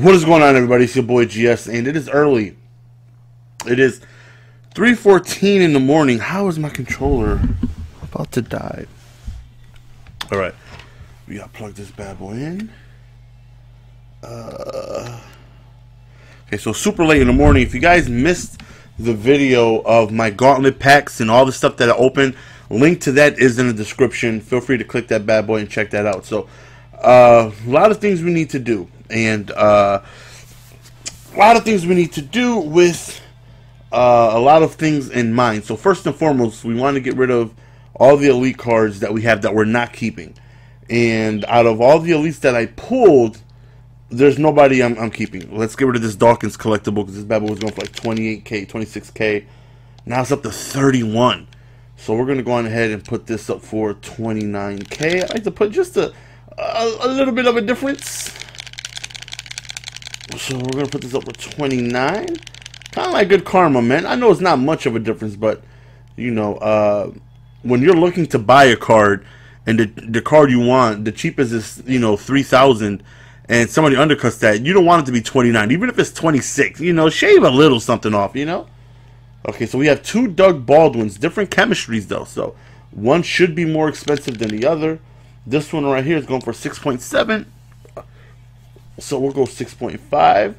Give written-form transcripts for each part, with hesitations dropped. What is going on, everybody? It's your boy GS, and it is early. It is 3:14 in the morning. How is my controller about to die? All right, we gotta plug this bad boy in. Okay, so super late in the morning. If you guys missed the video of my gauntlet packs and all the stuff that I opened, link to that is in the description. Feel free to click that bad boy and check that out. So, a lot of things we need to do. And a lot of things we need to do with a lot of things in mind. So first and foremost, we want to get rid of all the elite cards that we have that we're not keeping. And out of all the elites that I pulled, there's nobody I'm keeping. Let's get rid of this Dawkins collectible because this bad boy was going for like 28K, 26K. Now it's up to 31. So we're going to go on ahead and put this up for 29K. I like to put just a little bit of a difference. So we're going to put this up with 29. Kind of like good karma, man. I know it's not much of a difference, but, you know, when you're looking to buy a card and the card you want, the cheapest is, you know, 3,000, and somebody undercuts that, you don't want it to be 29, even if it's 26. You know, shave a little something off, you know? Okay, so we have two Doug Baldwins, different chemistries, though. So one should be more expensive than the other. This one right here is going for 6.7. So we'll go 6.5.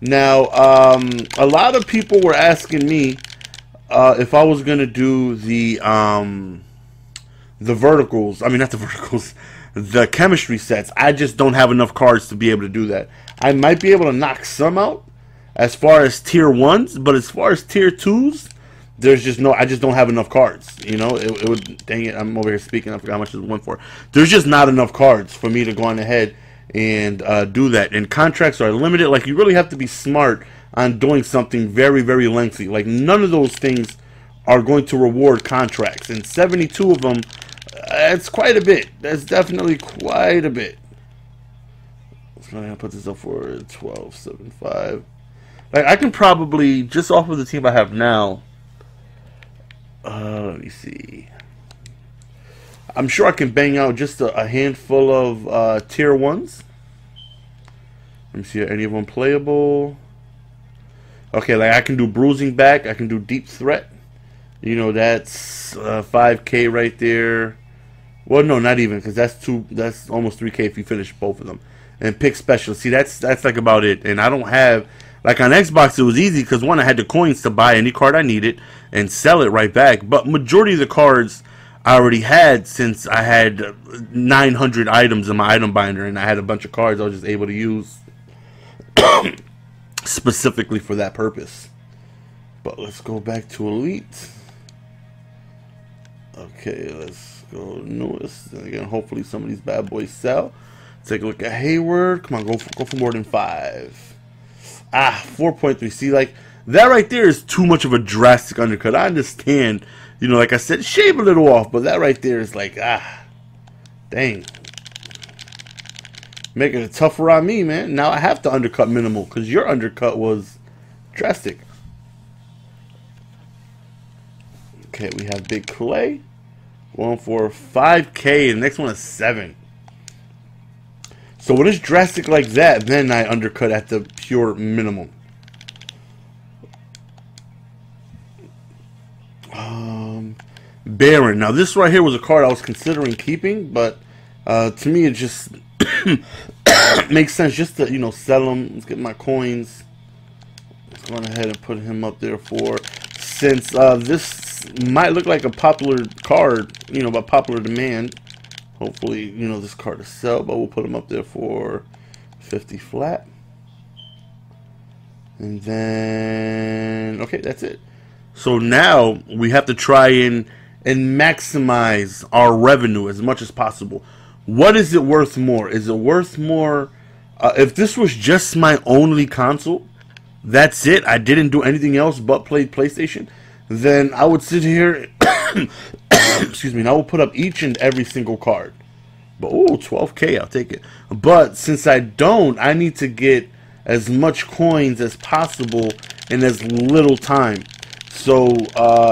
Now, a lot of people were asking me if I was going to do the verticals. I mean, not the verticals. The chemistry sets. I just don't have enough cards to be able to do that. I might be able to knock some out as far as tier 1s. But as far as tier 2s, there's just no... I just don't have enough cards. You know, it would... Dang it, I'm over here speaking. I forgot how much it went for. There's just not enough cards for me to go on ahead and do that. And contracts are limited. Like, you really have to be smart on doing something very, very lengthy. Like, none of those things are going to reward contracts. And 72 of them, that's quite a bit. That's definitely quite a bit. So I'm going to put this up for 12.75. Like, I can probably, just off of the team I have now, let me see. I'm sure I can bang out just a handful of tier 1s. Let me see, are any of them playable? Okay, like I can do bruising back. I can do deep threat. You know, that's 5K right there. Well, no, not even, because that's two. That's almost 3K if you finish both of them. And pick special. See, that's like about it. And I don't have... Like on Xbox, it was easy because, one, I had the coins to buy any card I needed and sell it right back. But majority of the cards I already had, since I had 900 items in my item binder and I had a bunch of cards I was just able to use specifically for that purpose. But let's go back to Elite. Okay, let's go newest. Again, hopefully some of these bad boys sell. Take a look at Hayward. Come on, go for more than 5. Ah, 4.3. See, like, that right there is too much of a drastic undercut. I understand. You know, like I said, shave a little off, but that right there is like, dang. Making it tougher on me, man. Now I have to undercut minimal because your undercut was drastic. Okay, we have Big Clay. Going for 5K, and the next one is 7. So when it's drastic like that, then I undercut at the pure minimum. Baron. Now, this right here was a card I was considering keeping, but to me, it just makes sense just to, you know, sell him. Let's get my coins. Let's go ahead and put him up there for, since this might look like a popular card, you know, by popular demand. Hopefully, you know, this card is sell, but we'll put him up there for 50 flat. And then, okay, that's it. So now we have to try and maximize our revenue as much as possible. What is it worth more? Is it worth more? If this was just my only console, that's it, I didn't do anything else but play PlayStation, then I would sit here, excuse me, and I will put up each and every single card. But, ooh, 12K, I'll take it. But since I don't, I need to get as much coins as possible in as little time. So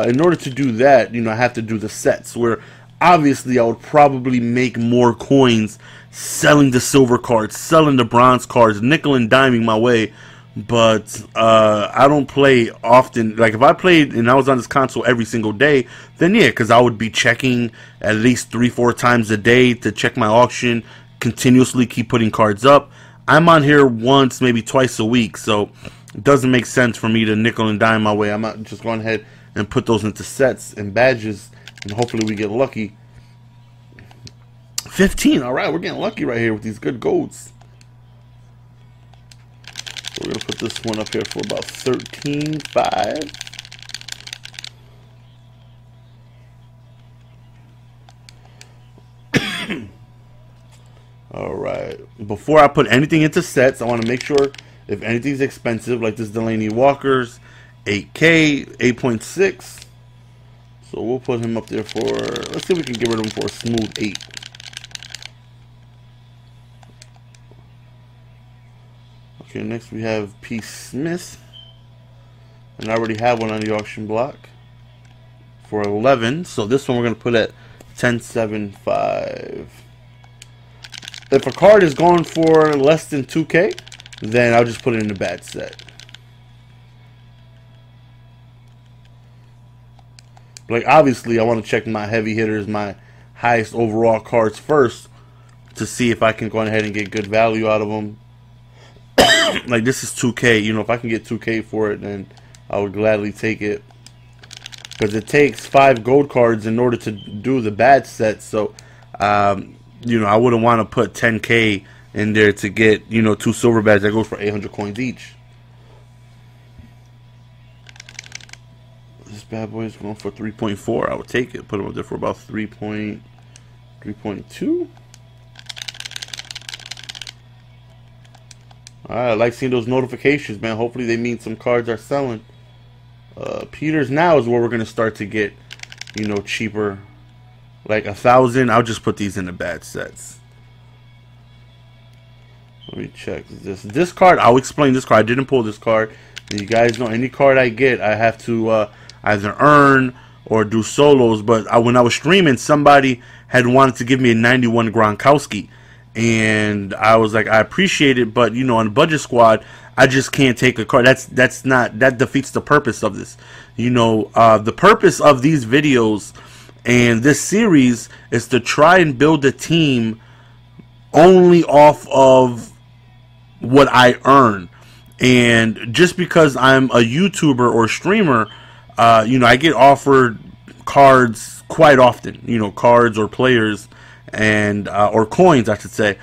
in order to do that, you know, I have to do the sets where obviously I would probably make more coins selling the silver cards, selling the bronze cards, nickel and diming my way. But I don't play often. Like, if I played and I was on this console every single day, then yeah, because I would be checking at least 3-4 times a day to check my auction, continuously keep putting cards up. I'm on here once, maybe twice a week, so it doesn't make sense for me to nickel and dime my way. I'm not just going ahead and put those into sets and badges, and hopefully we get lucky. 15, alright, we're getting lucky right here with these good golds. We're going to put this one up here for about 13.5. Alright. Before I put anything into sets, I want to make sure if anything's expensive, like this Delaney Walker's 8K, 8.6. So we'll put him up there for, let's see if we can get rid of him for a smooth 8. Okay, next we have P. Smith, and I already have one on the auction block for 11, so this one we're going to put at 10.75. If a card is going for less than 2K, then I'll just put it in the bad set. Like, obviously I want to check my heavy hitters, my highest overall cards first to see if I can go ahead and get good value out of them. Like, this is 2K, you know, if I can get 2K for it, then I would gladly take it. Because it takes 5 gold cards in order to do the bad set, so, you know, I wouldn't want to put 10K in there to get, you know, 2 silver badges. That goes for 800 coins each. This bad boy is going for 3.4. I would take it, put him up there for about 3.2. Alright, I like seeing those notifications, man. Hopefully they mean some cards are selling. Peters now is where we're going to start to get, you know, cheaper. Like 1,000, I'll just put these in the bad sets. Let me check this. This card, I'll explain this card. I didn't pull this card. You guys know any card I get, I have to either earn or do solos. But when I was streaming, somebody had wanted to give me a 91 Gronkowski. And I was like, I appreciate it, but, you know, on Budget Squad, I just can't take a card. That's not, that defeats the purpose of this. You know, the purpose of these videos and this series is to try and build a team only off of what I earn. And just because I'm a YouTuber or streamer, you know, I get offered cards quite often, you know, cards or players. And or coins, I should say.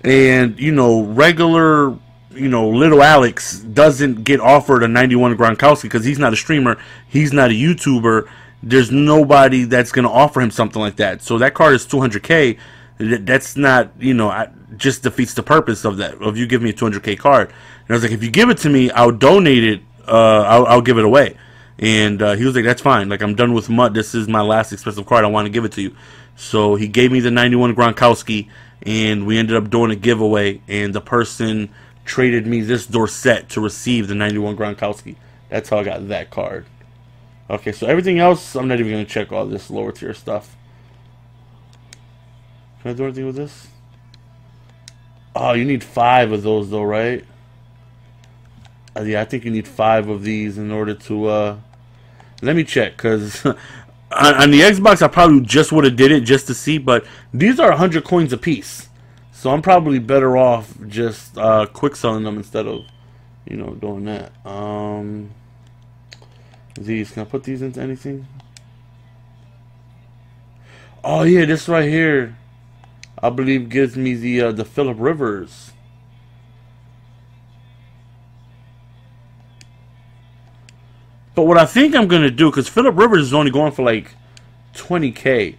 And, you know, regular, you know, little Alex doesn't get offered a 91 Gronkowski because he's not a streamer, he's not a YouTuber. There's nobody that's going to offer him something like that. So that card is 200K. That's not, you know, just defeats the purpose of that. If you give me a 200K card, and I was like, if you give it to me, I'll donate it. I'll give it away. And he was like, that's fine. Like, I'm done with Mutt. This is my last expensive card. I want to give it to you. So he gave me the 91 Gronkowski, and we ended up doing a giveaway, and the person traded me this Dorset to receive the 91 Gronkowski. That's how I got that card. Okay, so everything else, I'm not even going to check all this lower tier stuff. Can I do anything with this? Oh, you need 5 of those though, right? Yeah, I think you need 5 of these in order to... Let me check, because... On the Xbox, I probably just would have did it just to see, but these are 100 coins a piece, so I'm probably better off just quick selling them instead of, you know, doing that. These, can I put these into anything? Oh yeah, this right here, I believe gives me the Philip Rivers. But what I think I'm going to do, because Philip Rivers is only going for like 20K.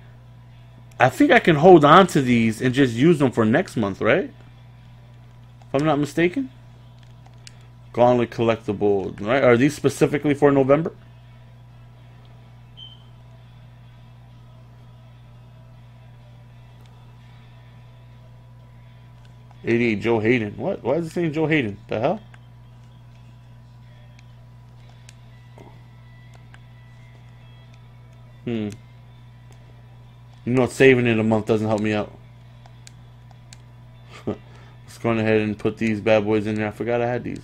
I think I can hold on to these and just use them for next month, right? If I'm not mistaken. Gauntlet Collectible, right? Are these specifically for November? '88 Joe Haden. What? Why is it saying Joe Haden? The hell? You know, saving it a month doesn't help me out. Let's go ahead and put these bad boys in there. I forgot I had these.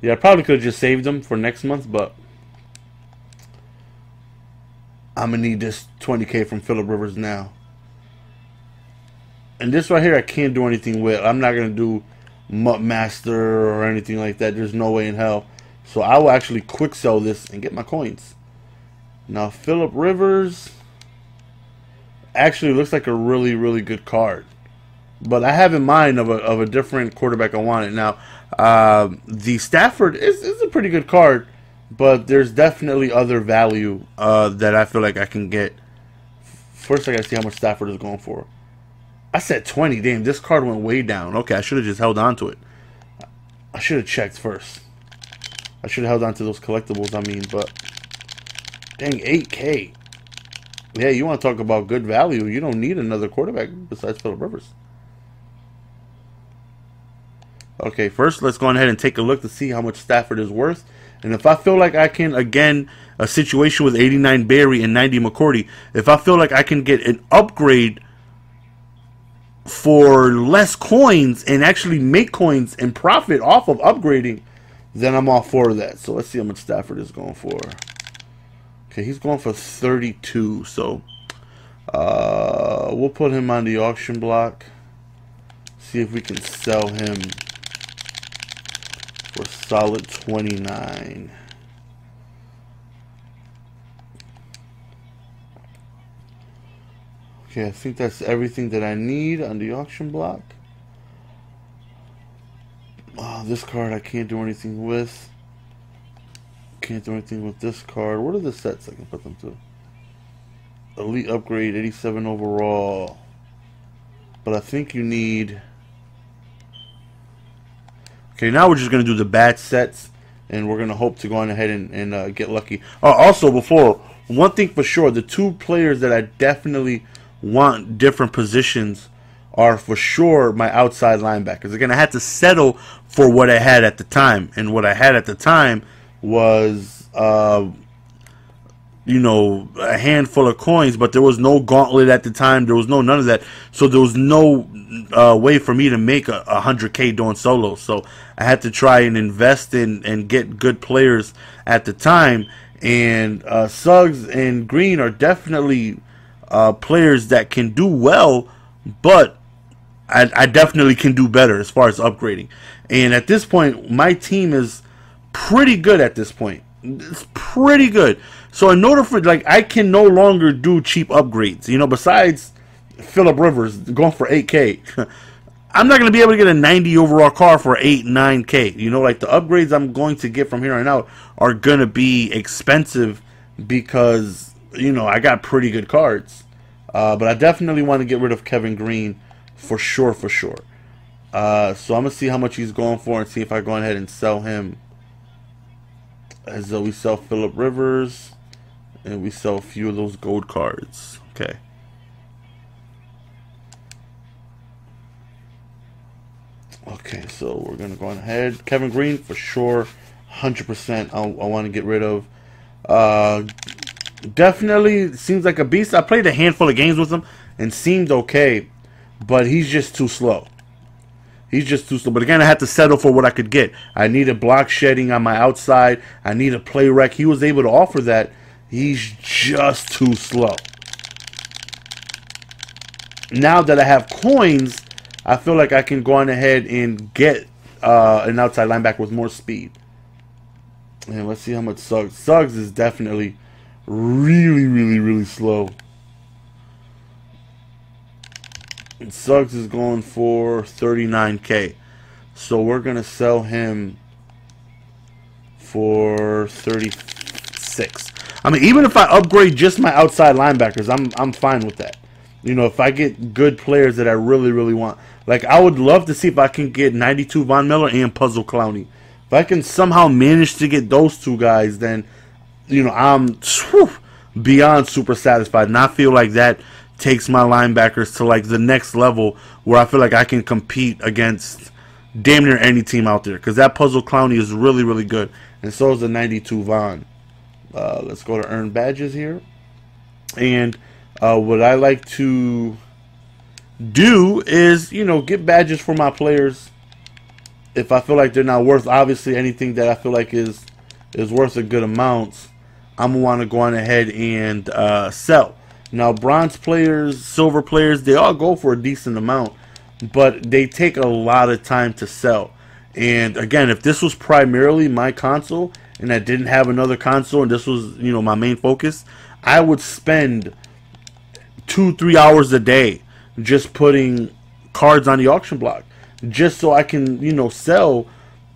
Yeah, I probably could have just saved them for next month, but I'm going to need this 20K from Philip Rivers now. And this right here I can't do anything with. I'm not going to do Mutt Master or anything like that. There's no way in hell. So I will actually quick sell this and get my coins. Now, Philip Rivers actually looks like a really, really good card. But I have in mind of a different quarterback I wanted. Now, the Stafford is a pretty good card. But there's definitely other value that I feel like I can get. First, I gotta see how much Stafford is going for. I said 20. Damn, this card went way down. Okay, I should have just held on to it. I should have checked first. I should have held on to those collectibles, I mean, but... Dang, 8K. Yeah, you want to talk about good value. You don't need another quarterback besides Philip Rivers. Okay, first, let's go ahead and take a look to see how much Stafford is worth. And if I feel like I can, again, a situation with 89 Barry and 90 McCourty, if I feel like I can get an upgrade for less coins and actually make coins and profit off of upgrading, then I'm all for that. So let's see how much Stafford is going for. Okay, he's going for 32. So we'll put him on the auction block. See if we can sell him for solid 29. Okay, I think that's everything that I need on the auction block. Oh, this card I can't do anything with. Can't do anything with this card. What are the sets I can put them to? Elite upgrade, 87 overall. But I think you need... Okay, now we're just going to do the bad sets, and we're going to hope to go on ahead and get lucky. Also, before, one thing for sure, the two players that I definitely want different positions are for sure my outside linebackers. Again, I had to settle for what I had at the time, and what I had at the time was, you know, a handful of coins, but there was no gauntlet at the time. There was no none of that, so there was no... way for me to make a 100K doing solo, so I had to try and invest in and get good players at the time. And Suggs and Green are definitely players that can do well, but I definitely can do better as far as upgrading. And at this point, my team is pretty good at this point. It's pretty good. So in order for, like, I can no longer do cheap upgrades, you know, besides Philip Rivers going for 8K. I'm not going to be able to get a 90 overall car for 8, 9K. You know, like, the upgrades I'm going to get from here on out are going to be expensive because, you know, I got pretty good cards. But I definitely want to get rid of Kevin Green for sure, for sure. So I'm going to see how much he's going for and see if I go ahead and sell him. As though we sell Philip Rivers and we sell a few of those gold cards. Okay. Okay, so we're going to go on ahead. Kevin Green, for sure, 100% I want to get rid of. Definitely seems like a beast. I played a handful of games with him and seemed okay, but he's just too slow. He's just too slow. But again, I had to settle for what I could get. I needed block shedding on my outside. I need a play wreck. He was able to offer that. He's just too slow. Now that I have coins, I feel like I can go on ahead and get an outside linebacker with more speed. And let's see how much Suggs. Suggs is definitely really, really, really slow. And Suggs is going for 39K. So we're going to sell him for 36. I mean, even if I upgrade just my outside linebackers, I'm fine with that. You know, if I get good players that I really, really want. Like, I would love to see if I can get 92 Von Miller and Puzzle Clowney. If I can somehow manage to get those two guys, then, you know, I'm beyond super satisfied. And I feel like that takes my linebackers to, like, the next level where I feel like I can compete against damn near any team out there. Because that Puzzle Clowney is really, really good. And so is the 92 Von. Let's go to Earn Badges here. And What I like to do is, you know, get badges for my players if I feel like they're not worth, obviously, anything that I feel like is worth a good amount. I'm going to want to go on ahead and sell. Now, bronze players, silver players, they all go for a decent amount, but they take a lot of time to sell. And again, if this was primarily my console and I didn't have another console and this was, you know, my main focus, I would spend 2-3 hours a day just putting cards on the auction block just so I can, you know, sell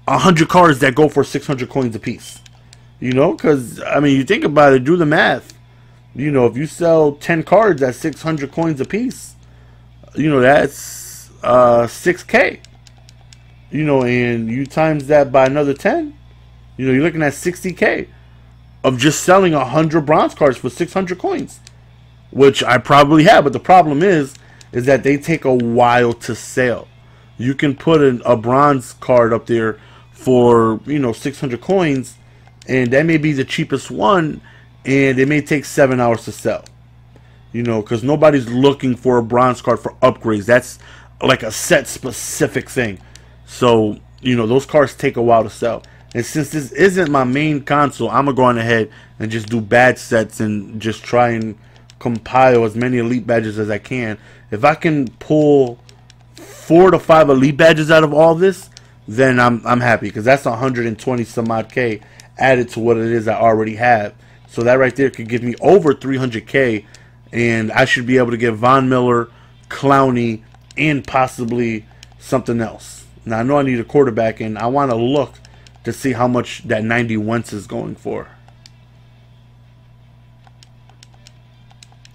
100 cards that go for 600 coins a piece. You know, because, I mean, you think about it, do the math. You know, if you sell 10 cards at 600 coins a piece, you know, that's 6K. You know, and you times that by another 10, you know, you're looking at 60K of just selling 100 bronze cards for 600 coins, which I probably have. But the problem is that they take a while to sell. You can put a bronze card up there for, you know, 600 coins, and that may be the cheapest one, and it may take 7 hours to sell. You know, because nobody's looking for a bronze card for upgrades. That's like a set specific thing. So, you know, those cards take a while to sell. And since this isn't my main console, I'm going to go on ahead and just do badge sets and just try and compile as many elite badges as I can. If I can pull 4 to 5 elite badges out of all this, then I'm happy, because that's 120 some odd K added to what it is I already have. So that right there could give me over 300K, and I should be able to get Von Miller, Clowney, and possibly something else. Now, I know I need a quarterback, and I want to look to see how much that 90 Wentz is going for.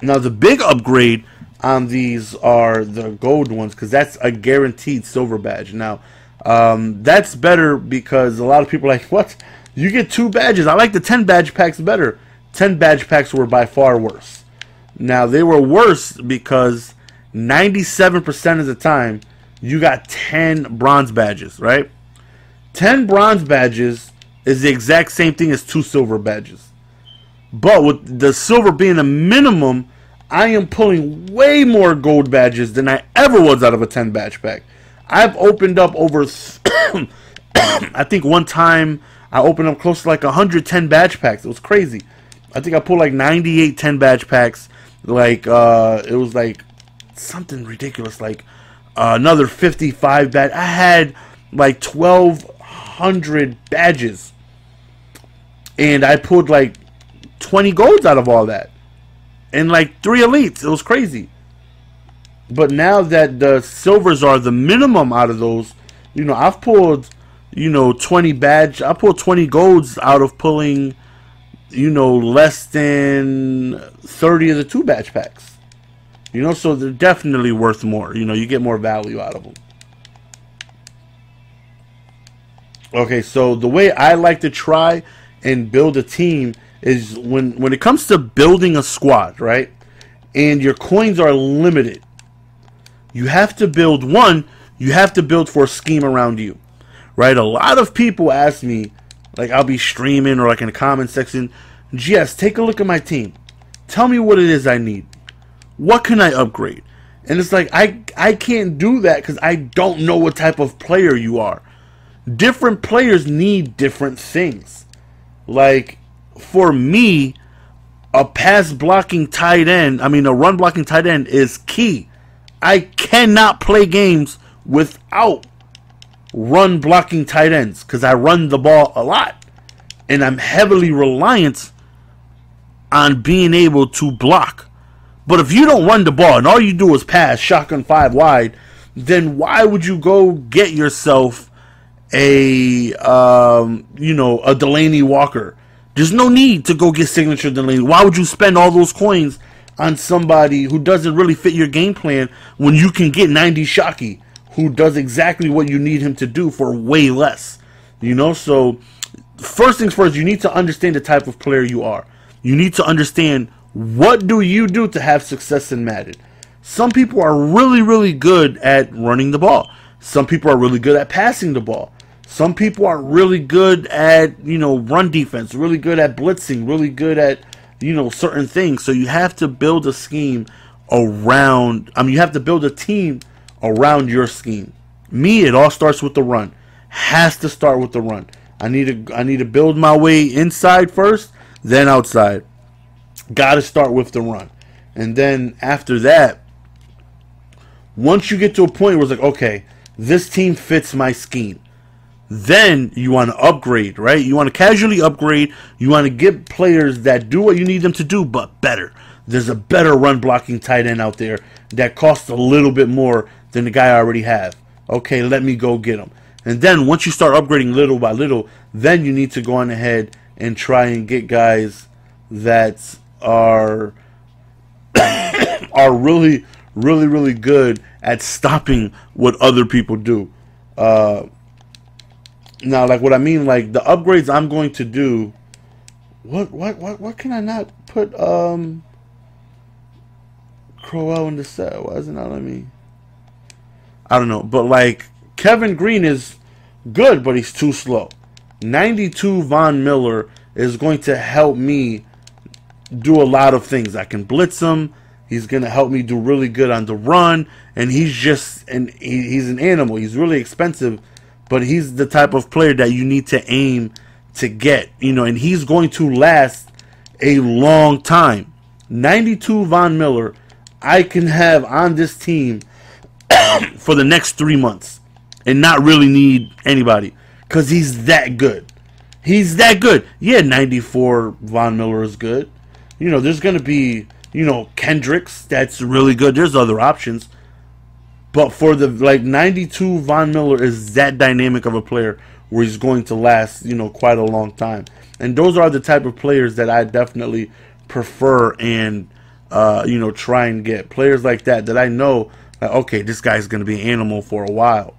Now, the big upgrade on these are the gold ones, because that's a guaranteed silver badge. Now, that's better because a lot of people are like, what? You get 2 badges. I like the 10 badge packs better. 10 badge packs were by far worse. Now, they were worse because 97% of the time, you got 10 bronze badges, right? 10 bronze badges is the exact same thing as 2 silver badges. But with the silver being a minimum, I am pulling way more gold badges than I ever was out of a 10 badge pack. I've opened up over, I think one time, I opened up close to like 110 badge packs. It was crazy. I think I pulled like 98 10 badge packs. Like, it was like something ridiculous. Like, another 55 badge. I had like 1,200 badges. And I pulled like 20 golds out of all that. And like 3 elites. It was crazy. But now that the silvers are the minimum out of those, you know, I've pulled, you know, 20 badge. I pulled 20 golds out of pulling, you know, less than 30 of the 2 badge packs. You know, so they're definitely worth more. You know, you get more value out of them. Okay, so the way I like to try and build a team is when it comes to building a squad, right? And your coins are limited. You have to build one. You have to build for a scheme around you. Right, a lot of people ask me, like I'll be streaming or like in the comment section, GS, take a look at my team. Tell me what it is I need. What can I upgrade? And it's like, I can't do that because I don't know what type of player you are. Different players need different things. Like, for me, a pass-blocking tight end, I mean a run-blocking tight end is key. I cannot play games without run blocking tight ends because I run the ball a lot and I'm heavily reliant on being able to block. But if you don't run the ball and all you do is pass shotgun 5 wide, then why would you go get yourself a you know, a Delaney Walker? There's no need to go get signature Delaney. Why would you spend all those coins on somebody who doesn't really fit your game plan when you can get 90 Shockey, who does exactly what you need him to do for way less? You know, so first things first, you need to understand the type of player you are. You need to understand, what do you do to have success in Madden? Some people are really, really good at running the ball. Some people are really good at passing the ball. Some people are really good at, you know, run defense, really good at blitzing, really good at, you know, certain things. So you have to build a scheme around, I mean, you have to build a team around your scheme. Me, it all starts with the run. Has to start with the run. I need to build my way inside first, then outside. Got to start with the run. And then after that, once you get to a point where it's like, okay, this team fits my scheme, then you want to upgrade, right? You want to casually upgrade. You want to get players that do what you need them to do, but better. There's a better run-blocking tight end out there that costs a little bit more than the guy I already have. Okay, let me go get him. And then once you start upgrading little by little, then you need to go on ahead and try and get guys that are really, really, really good at stopping what other people do. Now, like what I mean, like the upgrades I'm going to do. What can I not put Crowell in the set? Why isn't that on me? I don't know, but like Kevin Green is good, but he's too slow. 92 Von Miller is going to help me do a lot of things. I can blitz him. He's going to help me do really good on the run. And he's just, he's an animal. He's really expensive, but he's the type of player that you need to aim to get, you know, and he's going to last a long time. 92 Von Miller, I can have on this team for the next 3 months and not really need anybody because he's that good. He's that good. Yeah, 94 Von Miller is good. You know, there's going to be, you know, Kendricks, that's really good. There's other options. But for the, like, 92 Von Miller is that dynamic of a player where he's going to last, you know, quite a long time. And those are the type of players that I definitely prefer and, you know, try and get. Players like that that I know, like, okay, this guy's going to be an animal for a while.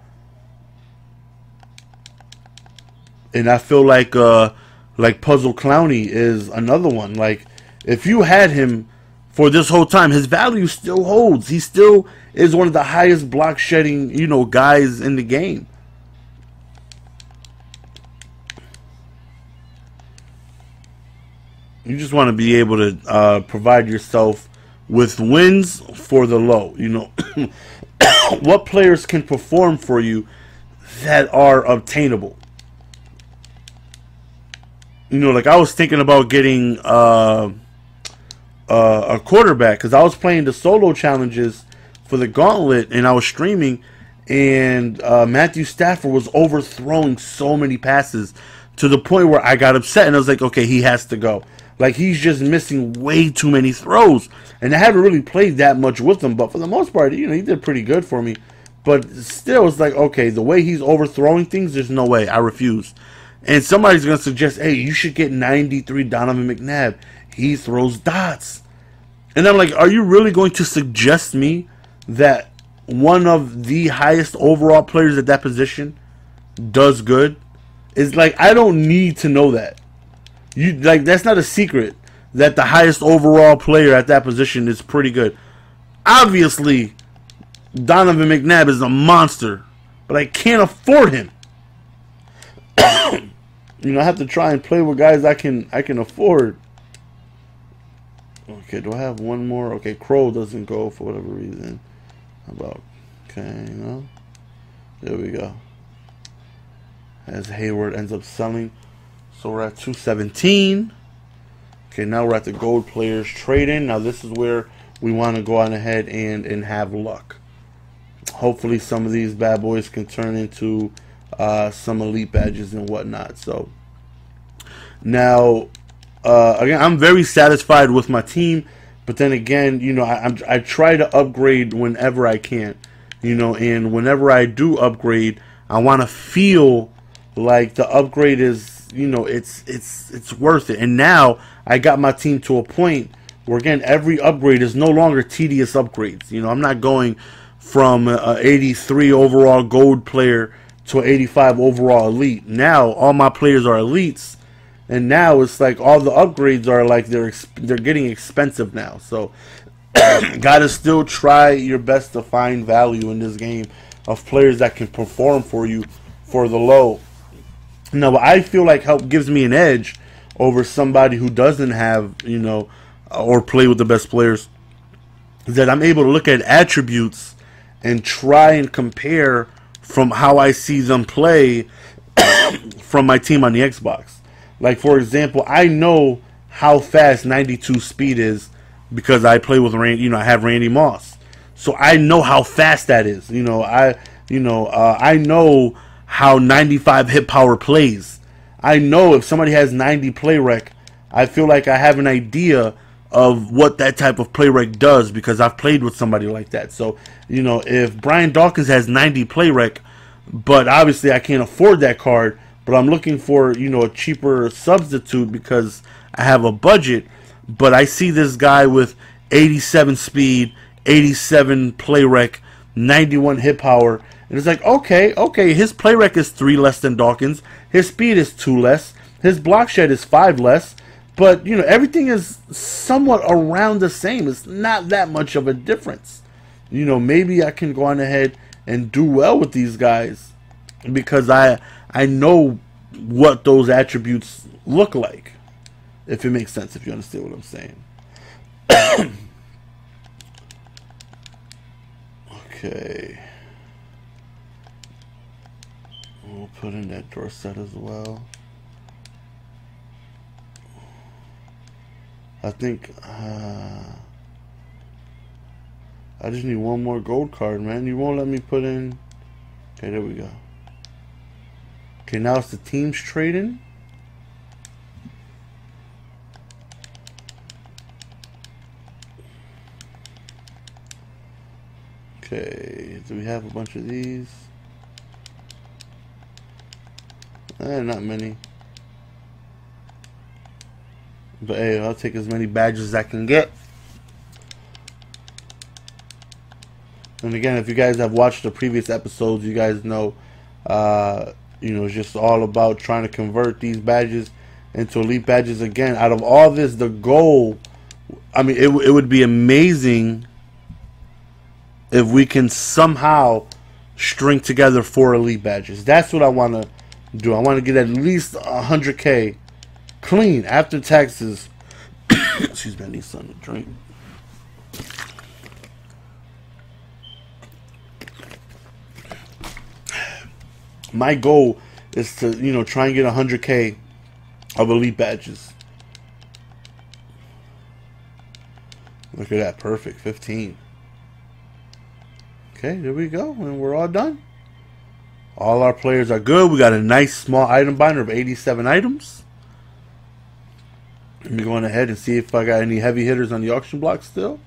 And I feel like Puzzle Clowney is another one. Like, if you had him for this whole time, his value still holds. He still is one of the highest block shedding, you know, guys in the game. You just want to be able to provide yourself with wins for the low. You know, what players can perform for you that are obtainable? You know, like I was thinking about getting a quarterback because I was playing the solo challenges for the gauntlet and I was streaming, and Matthew Stafford was overthrowing so many passes to the point where I got upset and I was like, okay, he has to go. Like, he's just missing way too many throws. And I haven't really played that much with him, but for the most part, you know, he did pretty good for me. But still, it's like, okay, the way he's overthrowing things, there's no way. I refuse. And somebody's going to suggest, hey, you should get 93 Donovan McNabb. He throws dots. And I'm like, are you really going to suggest me that one of the highest overall players at that position does good? It's like, I don't need to know that. You like, that's not a secret that the highest overall player at that position is pretty good. Obviously, Donovan McNabb is a monster, but I can't afford him. You know, I have to try and play with guys I can afford. Okay, do I have one more? Okay, Crow doesn't go for whatever reason. How about, okay, no. There we go. As Hayward ends up selling. So we're at 217. Okay, now we're at the gold players trading. Now this is where we want to go on ahead and have luck. Hopefully some of these bad boys can turn into some elite badges and whatnot. So now again, I'm very satisfied with my team, but then again, you know, I try to upgrade whenever I can, you know, and whenever I do upgrade, I want to feel like the upgrade is, you know, it's worth it. And now I got my team to a point where, again, every upgrade is no longer tedious upgrades. You know, I'm not going from a 83 overall gold player to an 85 overall elite. Now all my players are elites, and now it's like all the upgrades are like they're getting expensive now. So gotta still try your best to find value in this game of players that can perform for you for the low. Now what I feel like help gives me an edge over somebody who doesn't have, you know, or play with the best players, is that I'm able to look at attributes and try and compare from how I see them play from my team on the Xbox. Like, for example, I know how fast 92 speed is because I play with Randy, you know, I have Randy Moss. So I know how fast that is. You know, I know how 95 hit power plays. I know if somebody has 90 play rec, I feel like I have an idea of what that type of play rec does because I've played with somebody like that. So, you know, if Brian Dawkins has 90 play rec, but obviously I can't afford that card, but I'm looking for, you know, a cheaper substitute because I have a budget, but I see this guy with 87 speed, 87 play rec, 91 hit power, and it's like, okay, his play rec is 3 less than Dawkins, his speed is 2 less, his block shed is 5 less, but, you know, everything is somewhat around the same. It's not that much of a difference. You know, maybe I can go on ahead and do well with these guys because I know what those attributes look like, if it makes sense, if you understand what I'm saying. Okay. We'll put in that door set as well. I think I just need one more gold card, man. You won't let me put in. Okay, there we go. Okay, now it's the teams trading. Okay, do we have a bunch of these? Not many. But hey, I'll take as many badges as I can get. And again, if you guys have watched the previous episodes, you guys know, you know, it's just all about trying to convert these badges into elite badges. Again, out of all this, the goal, I mean, it would be amazing if we can somehow string together 4 elite badges. That's what I want to do. I want to get at least 100K. Clean after taxes. Excuse me, I need something to drink. My goal is to, you know, try and get 100K of elite badges. Look at that, perfect, 15. Okay, there we go, and we're all done. All our players are good. We got a nice small item binder of 87 items. Let me go on ahead and see if I got any heavy hitters on the auction block still.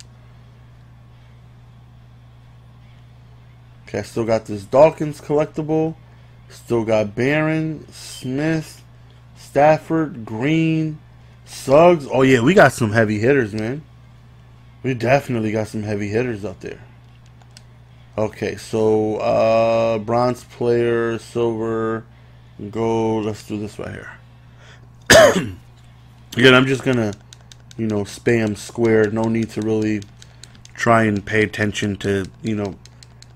Okay, I still got this Dawkins collectible. Still got Baron, Smith, Stafford, Green, Suggs. Oh, yeah, we got some heavy hitters, man. We definitely got some heavy hitters out there. Okay, so bronze player, silver, gold. Let's do this right here. Again, I'm just going to, you know, spam square. No need to really try and pay attention to, you know,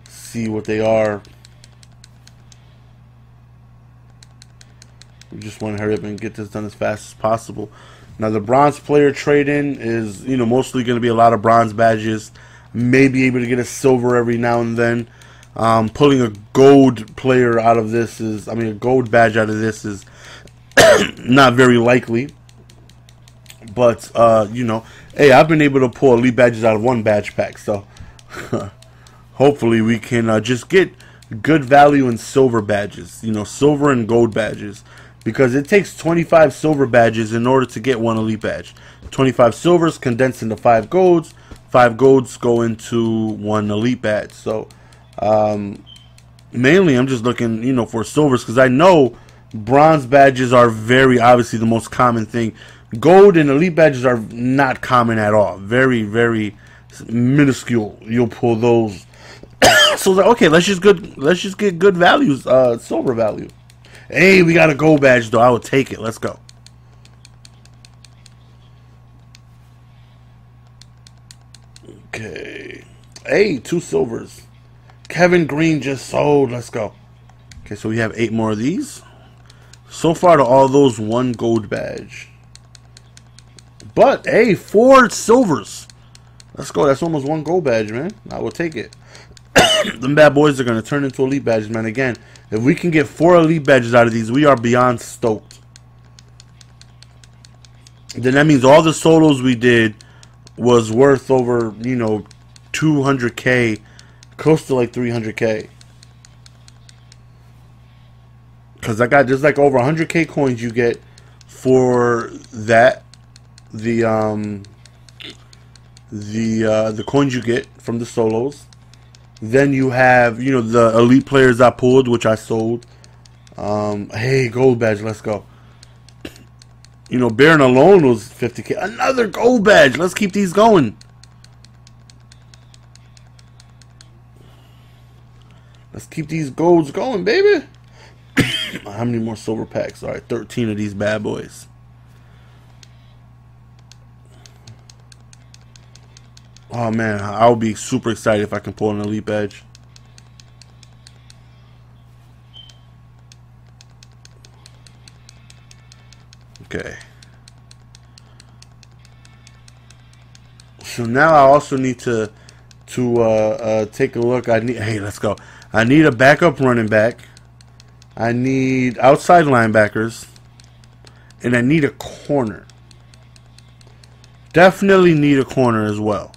see what they are. We just want to hurry up and get this done as fast as possible. Now, the bronze player trade-in is, you know, mostly going to be a lot of bronze badges. Maybe able to get a silver every now and then. Pulling a gold player out of this is, I mean, a gold badge out of this is not very likely. But, you know, hey, I've been able to pull elite badges out of one badge pack. So, hopefully we can just get good value in silver badges. You know, silver and gold badges. Because it takes 25 silver badges in order to get one elite badge. 25 silvers condensed into 5 golds. 5 golds go into 1 elite badge. So, mainly I'm just looking, you know, for silvers. Because I know bronze badges are very obviously the most common thing. Gold and elite badges are not common at all. Very, very minuscule. You'll pull those. So okay, let's just get good values, silver value. Hey, we got a gold badge though. I will take it. Let's go. Okay. Hey, 2 silvers. Kevin Green just sold. Let's go. Okay, so we have 8 more of these. So far to all those 1 gold badge. But, hey, 4 silvers. Let's go. That's almost 1 gold badge, man. I will take it. Them bad boys are going to turn into elite badges, man. Again, if we can get 4 elite badges out of these, we are beyond stoked. Then that means all the solos we did was worth over, you know, 200K, close to like 300K. Because I got just like over 100K coins you get for that. The coins you get from the solos. Then you have, you know, the elite players I pulled, which I sold. Hey, gold badge, let's go. You know, Baron alone was 50K. Another gold badge. Let's keep these going. Let's keep these golds going, baby. How many more silver packs? All right, 13 of these bad boys. Oh, man, I'll be super excited if I can pull an elite badge. Okay. So now I also need to take a look. I need, hey, let's go. I need a backup running back. I need outside linebackers. And I need a corner. Definitely need a corner as well.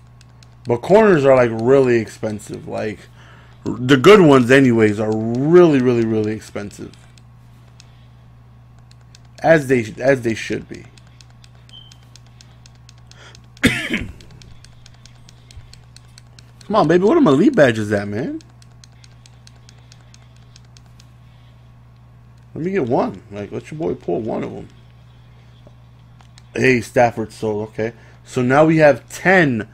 But corners are, like, really expensive. Like, the good ones, anyways, are really, really, really expensive. As they should be. Come on, baby. What are my elite badges at, man? Let me get one. Like, let your boy pull one of them. Hey, Stafford sold. Okay. So now we have 10...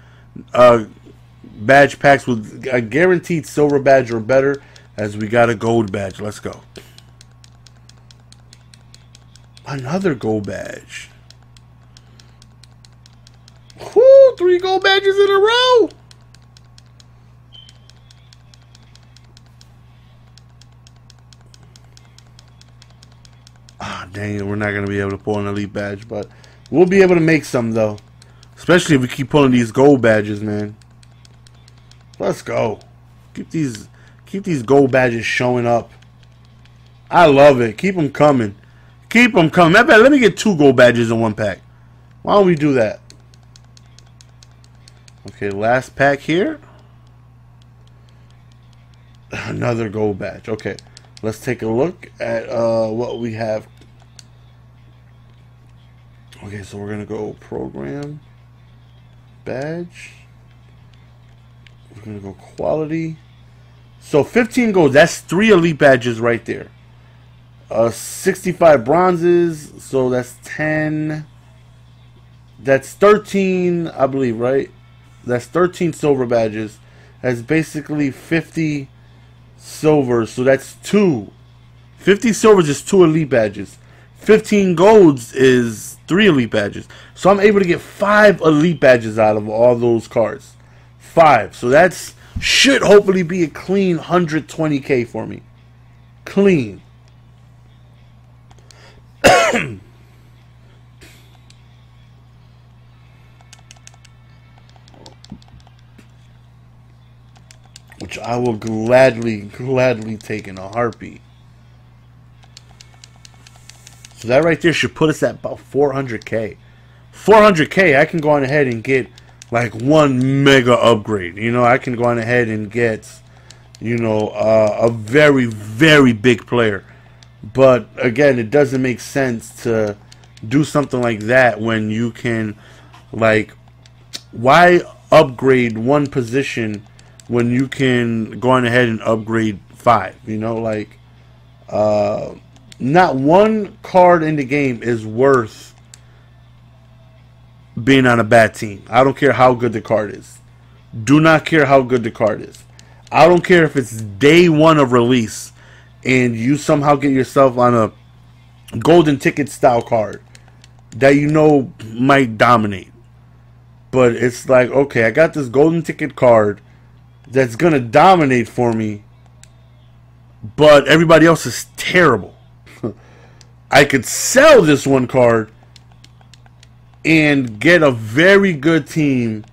badge packs with a guaranteed silver badge or better, as we got a gold badge. Let's go. Another gold badge. Whoo, 3 gold badges in a row. Ah, dang it. We're not going to be able to pull an elite badge, but we'll be able to make some, though. Especially if we keep pulling these gold badges, man. Let's go. Keep these gold badges showing up. I love it. Keep them coming. Keep them coming. Matter of fact, let me get 2 gold badges in 1 pack. Why don't we do that? Okay, last pack here. Another gold badge. Okay, let's take a look at what we have. Okay, so we're gonna go program. Badge. We're going to go quality. So 15 gold. That's 3 elite badges right there. 65 bronzes. So that's 10. That's 13, I believe, right? That's 13 silver badges. That's basically 50 silvers. So that's 2. 50 silvers is 2 elite badges. 15 golds is 3 elite badges. So I'm able to get 5 elite badges out of all those cards. 5. So that should hopefully be a clean 120K for me. Clean. Which I will gladly take in a heartbeat. So that right there should put us at about 400K. 400K, I can go on ahead and get like 1 mega upgrade. You know, I can go on ahead and get, you know, a very, very big player. But, again, it doesn't make sense to do something like that when you can, like, why upgrade 1 position when you can go on ahead and upgrade 5? You know, like, not 1 card in the game is worth being on a bad team. I don't care how good the card is. Do not care how good the card is. I don't care if it's day 1 of release and you somehow get yourself on a golden ticket style card that you know might dominate. But it's like, okay, I got this golden ticket card that's going to dominate for me, but everybody else is terrible. I could sell this 1 card and get a very good team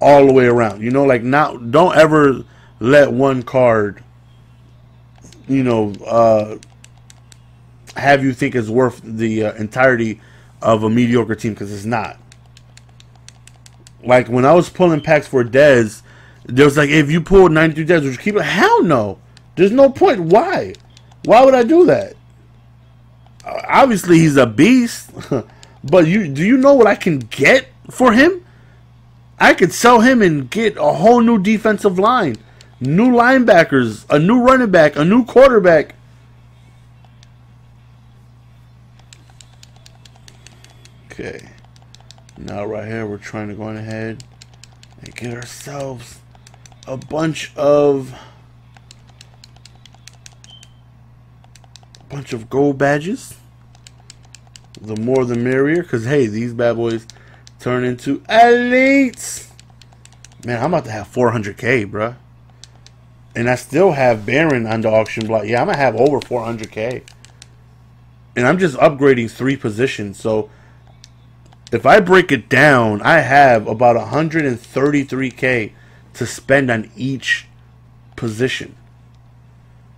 all the way around. You know, like, not, don't ever let one card, you know, have you think it's worth the entirety of a mediocre team, because it's not. Like, when I was pulling packs for Dez, there was like, if you pulled 93 Dez, would you keep it? Hell no. There's no point. Why? Why would I do that? Obviously, he's a beast. But do you know what I can get for him? I could sell him and get a whole new defensive line, new linebackers, a new running back, a new quarterback. Okay. Now right here, we're trying to go on ahead and get ourselves a bunch of gold badges. The more the merrier, because hey, these bad boys turn into elites. Man, I'm about to have 400K, bruh. And I still have Baron on the auction block. Yeah, I'm going to have over 400K. And I'm just upgrading 3 positions. So if I break it down, I have about 133K to spend on each position.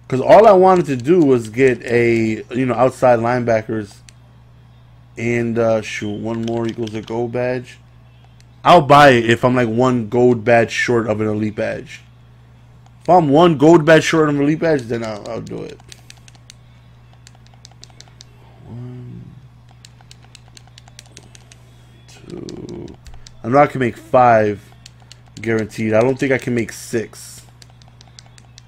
Because all I wanted to do was get a, you know, outside linebackers. And, shoot, one more equals a gold badge. I'll buy it if I'm, like, one gold badge short of an elite badge. If I'm one gold badge short of an elite badge, then I'll do it. One, two. I know I can make 5 guaranteed. I don't think I can make 6.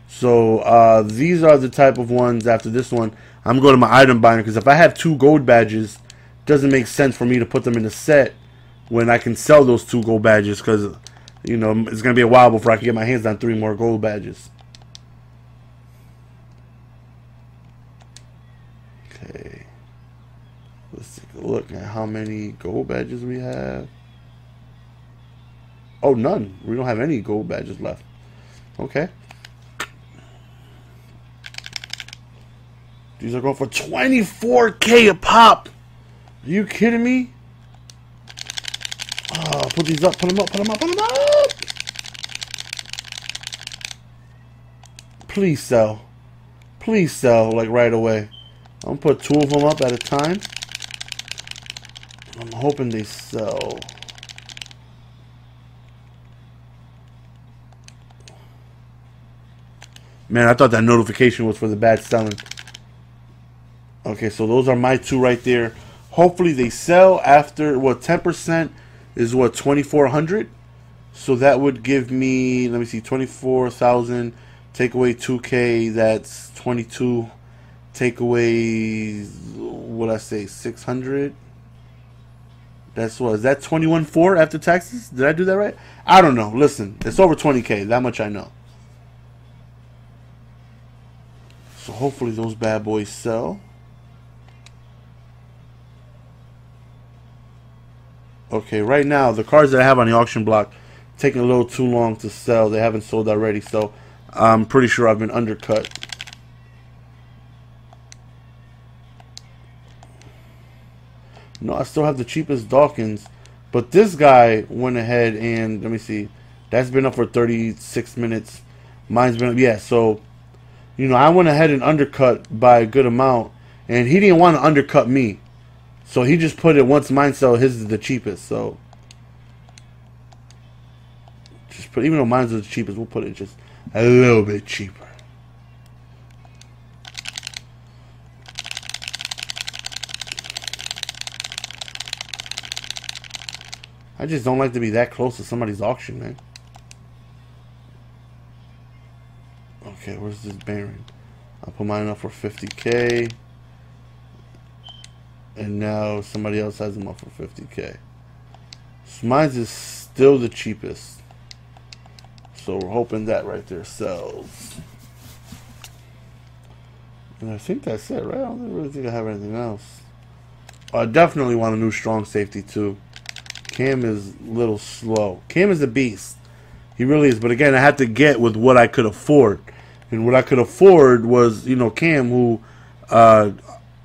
So, these are the type of ones after this one. I'm going to my item binder, because if I have 2 gold badges, doesn't make sense for me to put them in a set when I can sell those 2 gold badges, because, you know, it's going to be a while before I can get my hands on 3 more gold badges. Okay. Let's take a look at how many gold badges we have. Oh, none. We don't have any gold badges left. Okay. These are going for 24K a pop. Are you kidding me? Oh, put these up, put them up, put them up, put them up! Please sell. Please sell, like, right away. I'm gonna put 2 of them up at a time. I'm hoping they sell. Man, I thought that notification was for the bad selling. Okay, so those are my 2 right there. Hopefully they sell after, what, 10% is what, 2,400? So that would give me, let me see, 24,000. Take away 2K, that's 22. Take away, what I say, 600? That's what, is that 21,400 after taxes? Did I do that right? I don't know. Listen, it's over 20K. That much I know. So hopefully those bad boys sell. Okay, right now, the cards that I have on the auction block taking a little too long to sell. They haven't sold already, so I'm pretty sure I've been undercut. No, I still have the cheapest Dawkins, but this guy went ahead and, let me see, that's been up for 36 minutes. Mine's been up, yeah, so, you know, I went ahead and undercut by a good amount, and he didn't want to undercut me. So he just put it once mine sell, his is the cheapest. So just put, even though mine's the cheapest, we'll put it just a little bit cheaper. I just don't like to be that close to somebody's auction, man. Okay, where's this Baron? I'll put mine up for 50K. And now somebody else has them up for 50K. So mine's is still the cheapest. So we're hoping that right there sells. And I think that's it, right? I don't really think I have anything else. I definitely want a new strong safety too. Cam is a little slow. Cam is a beast. He really is. But again, I had to get with what I could afford. And what I could afford was, you know, Cam, who...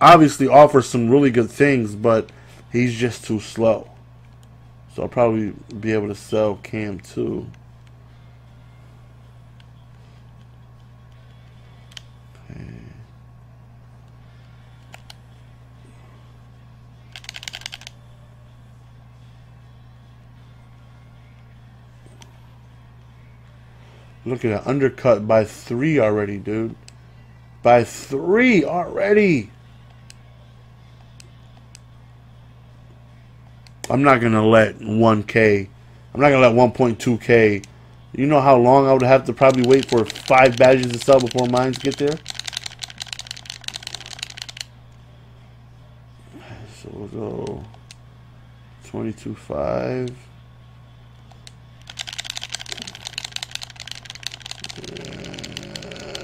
obviously offers some really good things, but he's just too slow. So I'll probably be able to sell Cam too. Okay. Look at that, undercut by 3 already, dude. By 3 already! I'm not going to let 1K. I'm not going to let 1.2K. You know how long I would have to probably wait for 5 badges to sell before mines get there? So we'll go 22.5.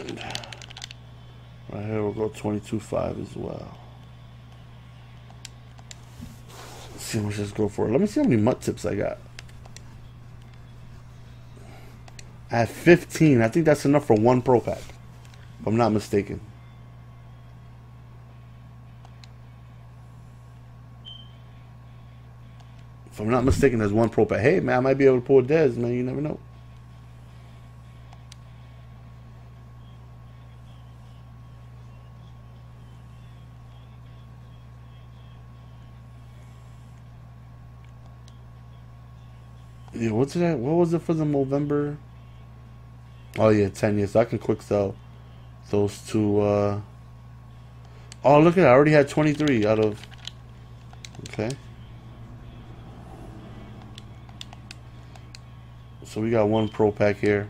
And right here we'll go 22.5 as well. Let's see how much this go for. Let me see how many mutt tips I got. I have 15. I think that's enough for 1 pro pack, if I'm not mistaken. If I'm not mistaken, there's 1 pro pack. Hey, man, I might be able to pull a Dez, man. You never know. Yeah, what's that? What was it for the Movember? Oh yeah, 10 years. So I can quick sell those 2. Oh look at that! I already had 23 out of. Okay. So we got 1 pro pack here.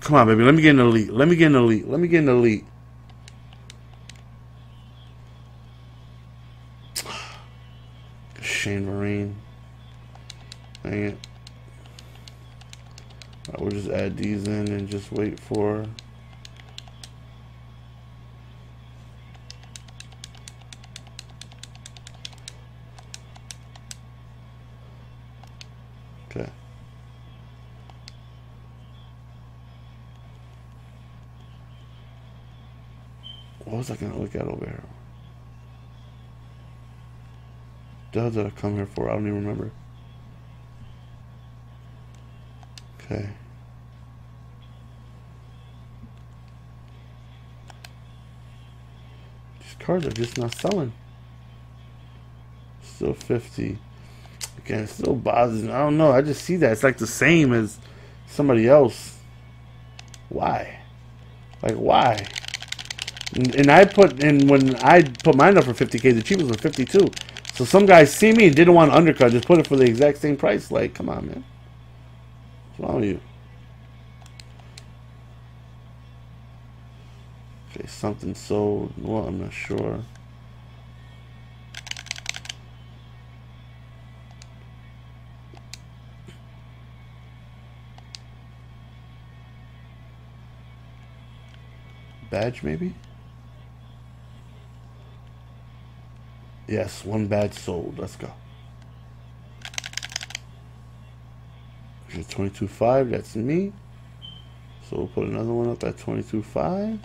Come on, baby. Let me get an elite. Let me get an elite. Let me get an elite. Shane Vereen. Dang it. Alright, we'll just add these in and just wait for. Okay. What was I going to look at over here? What did I come here for? I don't even remember. Okay. These cards are just not selling. Still 50. Again, it still bothers me. I don't know. I just see that. It's like the same as somebody else. Why? Like, why? And I put, and when I put mine up for 50K, the cheapest was 52. So some guys see me and didn't want to undercut. Just put it for the exact same price. Like, come on, man. Follow you. Okay, something sold. Well, I'm not sure. Badge, maybe? Yes, 1 badge sold. Let's go. 22.5, that's me. So we'll put another one up at 22.5.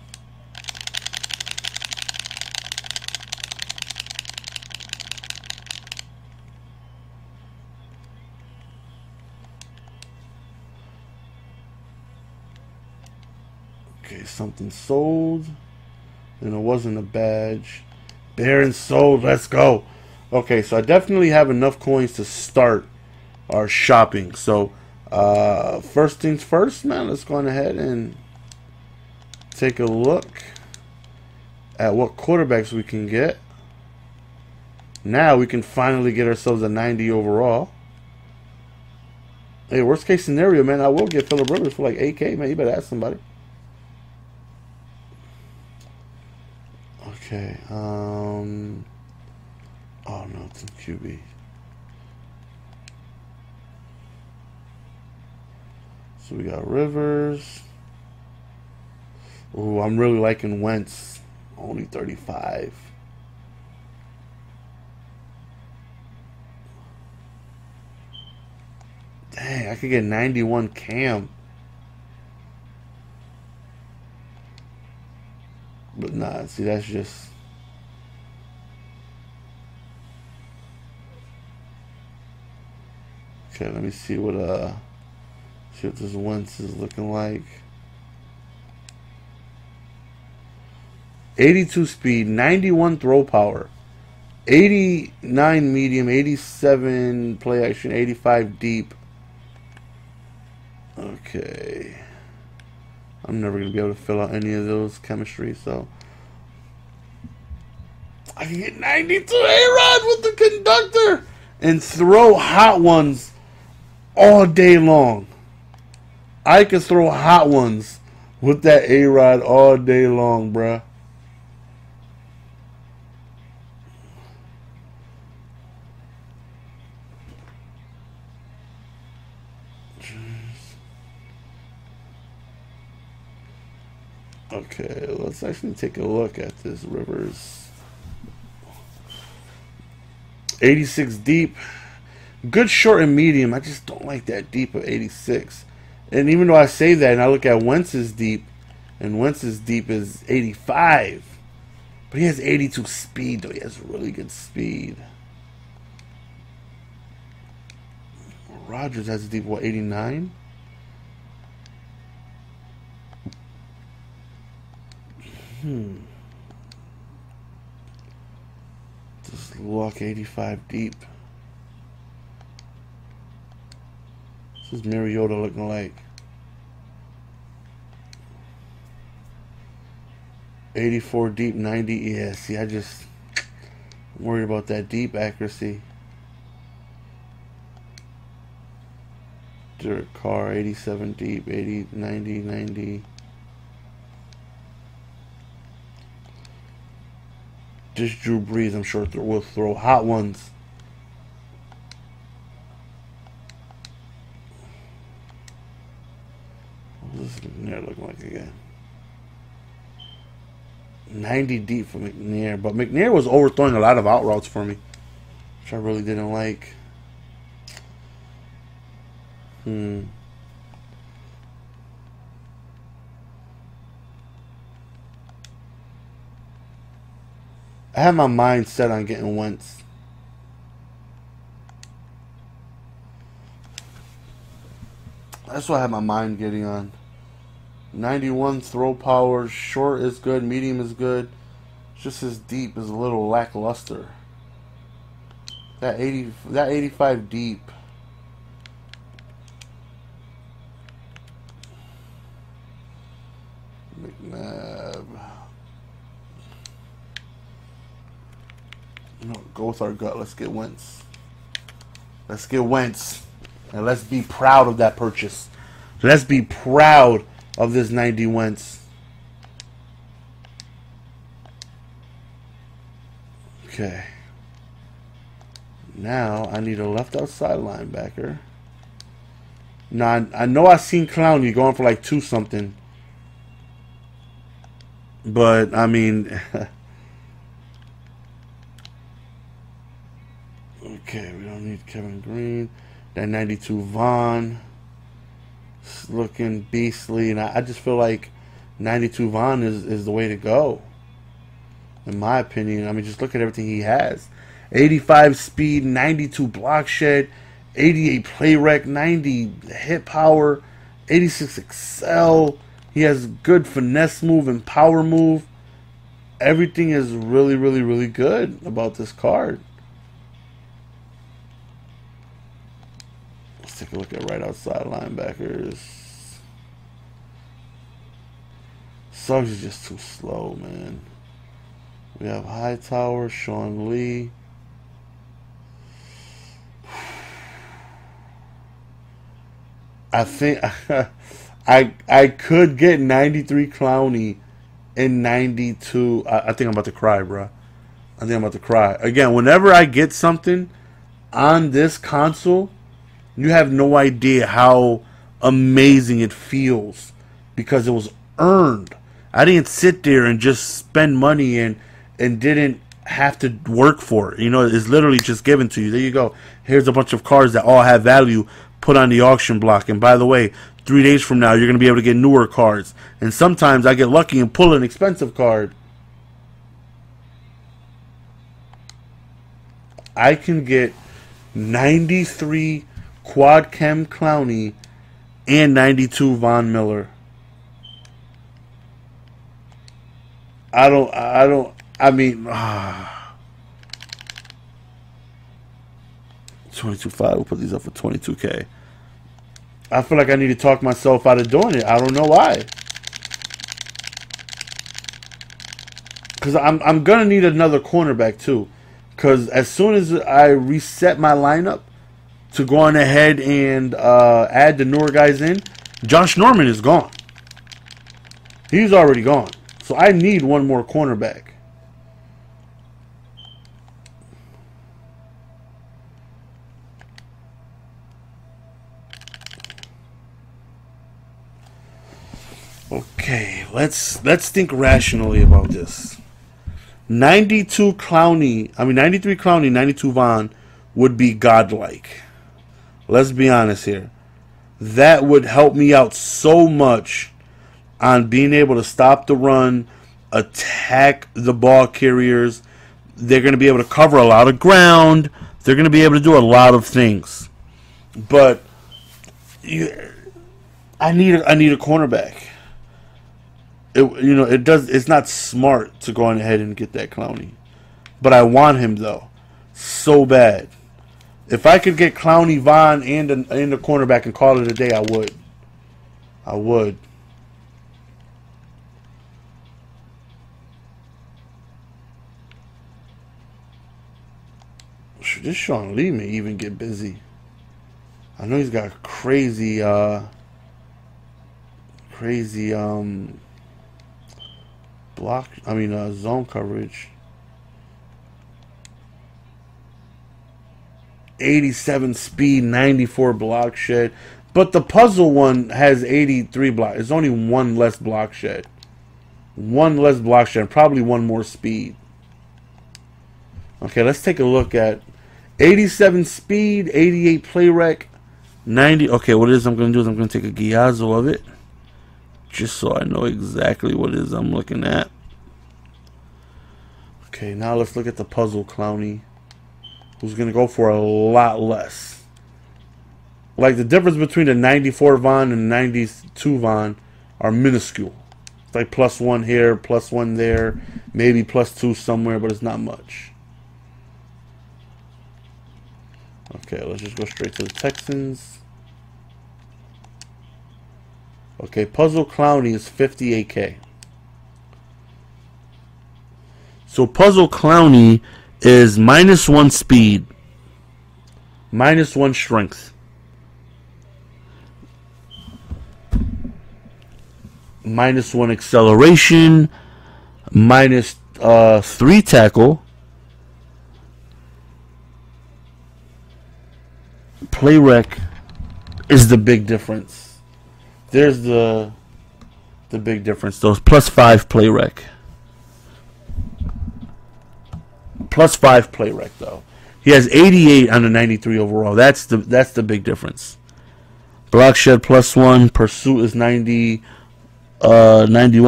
Okay, something sold. And it wasn't a badge. Baron sold, let's go. Okay, so I definitely have enough coins to start our shopping. So first things first, man, let's go on ahead and take a look at what quarterbacks we can get. Now we can finally get ourselves a 90 overall. Hey, worst case scenario, man, I will get Philip Rivers for like 8K, man. You better ask somebody. Okay. Oh, no, it's a QB. So we got Rivers. Ooh, I'm really liking Wentz. Only 35. Dang, I could get 91 Cam. But nah, see, that's just... Okay, let me see what this Wentz is looking like. 82 speed, 91 throw power, 89 medium, 87 play action, 85 deep. Okay. I'm never going to be able to fill out any of those chemistry, so. I can get 92 A-Rod with the conductor and throw hot ones all day long. I can throw hot ones with that A-Rod all day long, bruh. Okay, let's actually take a look at this Rivers. 86 deep. Good short and medium. I just don't like that deep of 86. And even though I say that and I look at Wentz's deep, and Wentz's deep is 85. But he has 82 speed, though. He has really good speed. Rodgers has a deep, what, 89? Just look, 85 deep. This is Mariota looking like. 84 deep, 90. Yeah, see, I'm worried about that deep accuracy. Derek Carr, 87 deep, 80, 90, 90. Just Drew Brees, I'm sure, will throw hot ones. What is this McNair looking like again? 90 deep for McNair, but McNair was overthrowing a lot of out routes for me, which I really didn't like. I have my mind set on getting Wentz. That's what I have my mind getting on. 91 throw power. Short is good. Medium is good. It's just his deep is a little lackluster. That 85 deep. McNabb. No, go with our gut. Let's get Wentz. Let's get Wentz. And let's be proud of that purchase. Let's be proud of this 90 Wentz. Okay. Now I need a left outside linebacker. Now, I know I've seen Clowney going for like 2-something. But, I mean... Okay, we don't need Kevin Green. That 92 Von is looking beastly, and I just feel like 92 Von is the way to go, in my opinion. I mean, just look at everything he has. 85 speed, 92 block shed, 88 play rec, 90 hit power, 86 excel. He has good finesse move and power move. Everything is really, really, really good about this card. Let's take a look at right outside linebackers. Suggs is just too slow, man. We have Hightower, Sean Lee. I think I could get 93 Clowney and 92. I think I'm about to cry, bro. I think I'm about to cry. Again, whenever I get something on this console, you have no idea how amazing it feels because it was earned. I didn't sit there and just spend money and didn't have to work for it. You know, it's literally just given to you. There you go. Here's a bunch of cards that all have value put on the auction block. And by the way, 3 days from now, you're going to be able to get newer cards. And sometimes I get lucky and pull an expensive card. I can get 93 Quad Chem Clowney, and 92 Von Miller. I mean, 22.5, we'll put these up for 22K. I feel like I need to talk myself out of doing it. I don't know why. Because I'm going to need another cornerback too. Because as soon as I reset my lineup to go on ahead and add the newer guys in, Josh Norman is gone. He's already gone. So I need one more cornerback. Okay, let's think rationally about this. 93 Clowney, 92 Von would be godlike. Let's be honest here. That would help me out so much on being able to stop the run, attack the ball carriers. They're going to be able to cover a lot of ground. They're going to be able to do a lot of things. But I need a cornerback. It's not smart to go on ahead and get that Clowney. But I want him, though, so bad. If I could get Clowney, Von, and the cornerback and call it a day, I would. I would. Should this Sean Lee may even get busy? I know he's got a crazy, zone coverage. 87 speed, 94 block shed. But the puzzle one has 83 block. It's only one less block shed. One less block shed. Probably one more speed. Okay, let's take a look at 87 speed, 88 play rec, 90. Okay, what it is I'm going to do is I'm going to take a Giazzo of it. Just so I know exactly what it is I'm looking at. Okay, now let's look at the puzzle Clowney, who's going to go for a lot less. Like, the difference between the 94 Von and 92 Von are minuscule. It's like +1 here, +1 there, maybe +2 somewhere, but it's not much. Okay, let's just go straight to the Texans. Okay, Puzzle Clowney is 58K. So Puzzle Clowney is -1 speed, -1 strength, -1 acceleration, -3 tackle, play rec is the big difference. There's the big difference. Those +5 play rec. +5 play rec though. He has 88 on the 93 overall. That's the big difference. Block shed +1. Pursuit is 91.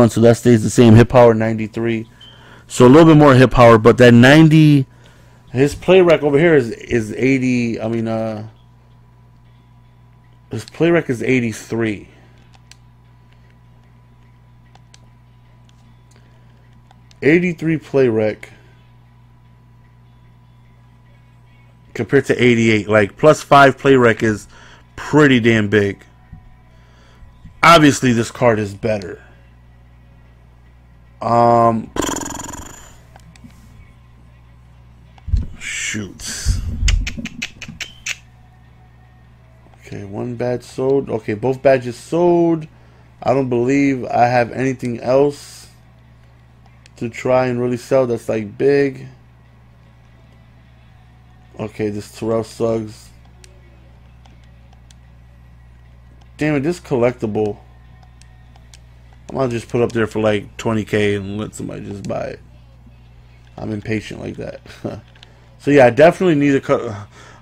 So that stays the same. Hit power 93. So a little bit more hit power, but that 90. His play rec over here is 80. I mean his play rec is 83. Play rec compared to 88. Like, +5 play rec is pretty damn big. Obviously, this card is better. Shoots. Okay, one badge sold. Okay, both badges sold. I don't believe I have anything else to try and really sell that's like big. Okay, this Terrell Suggs. Damn it, this collectible. I might just put up there for like 20K and let somebody just buy it. I'm impatient like that. So yeah, I definitely need a cut.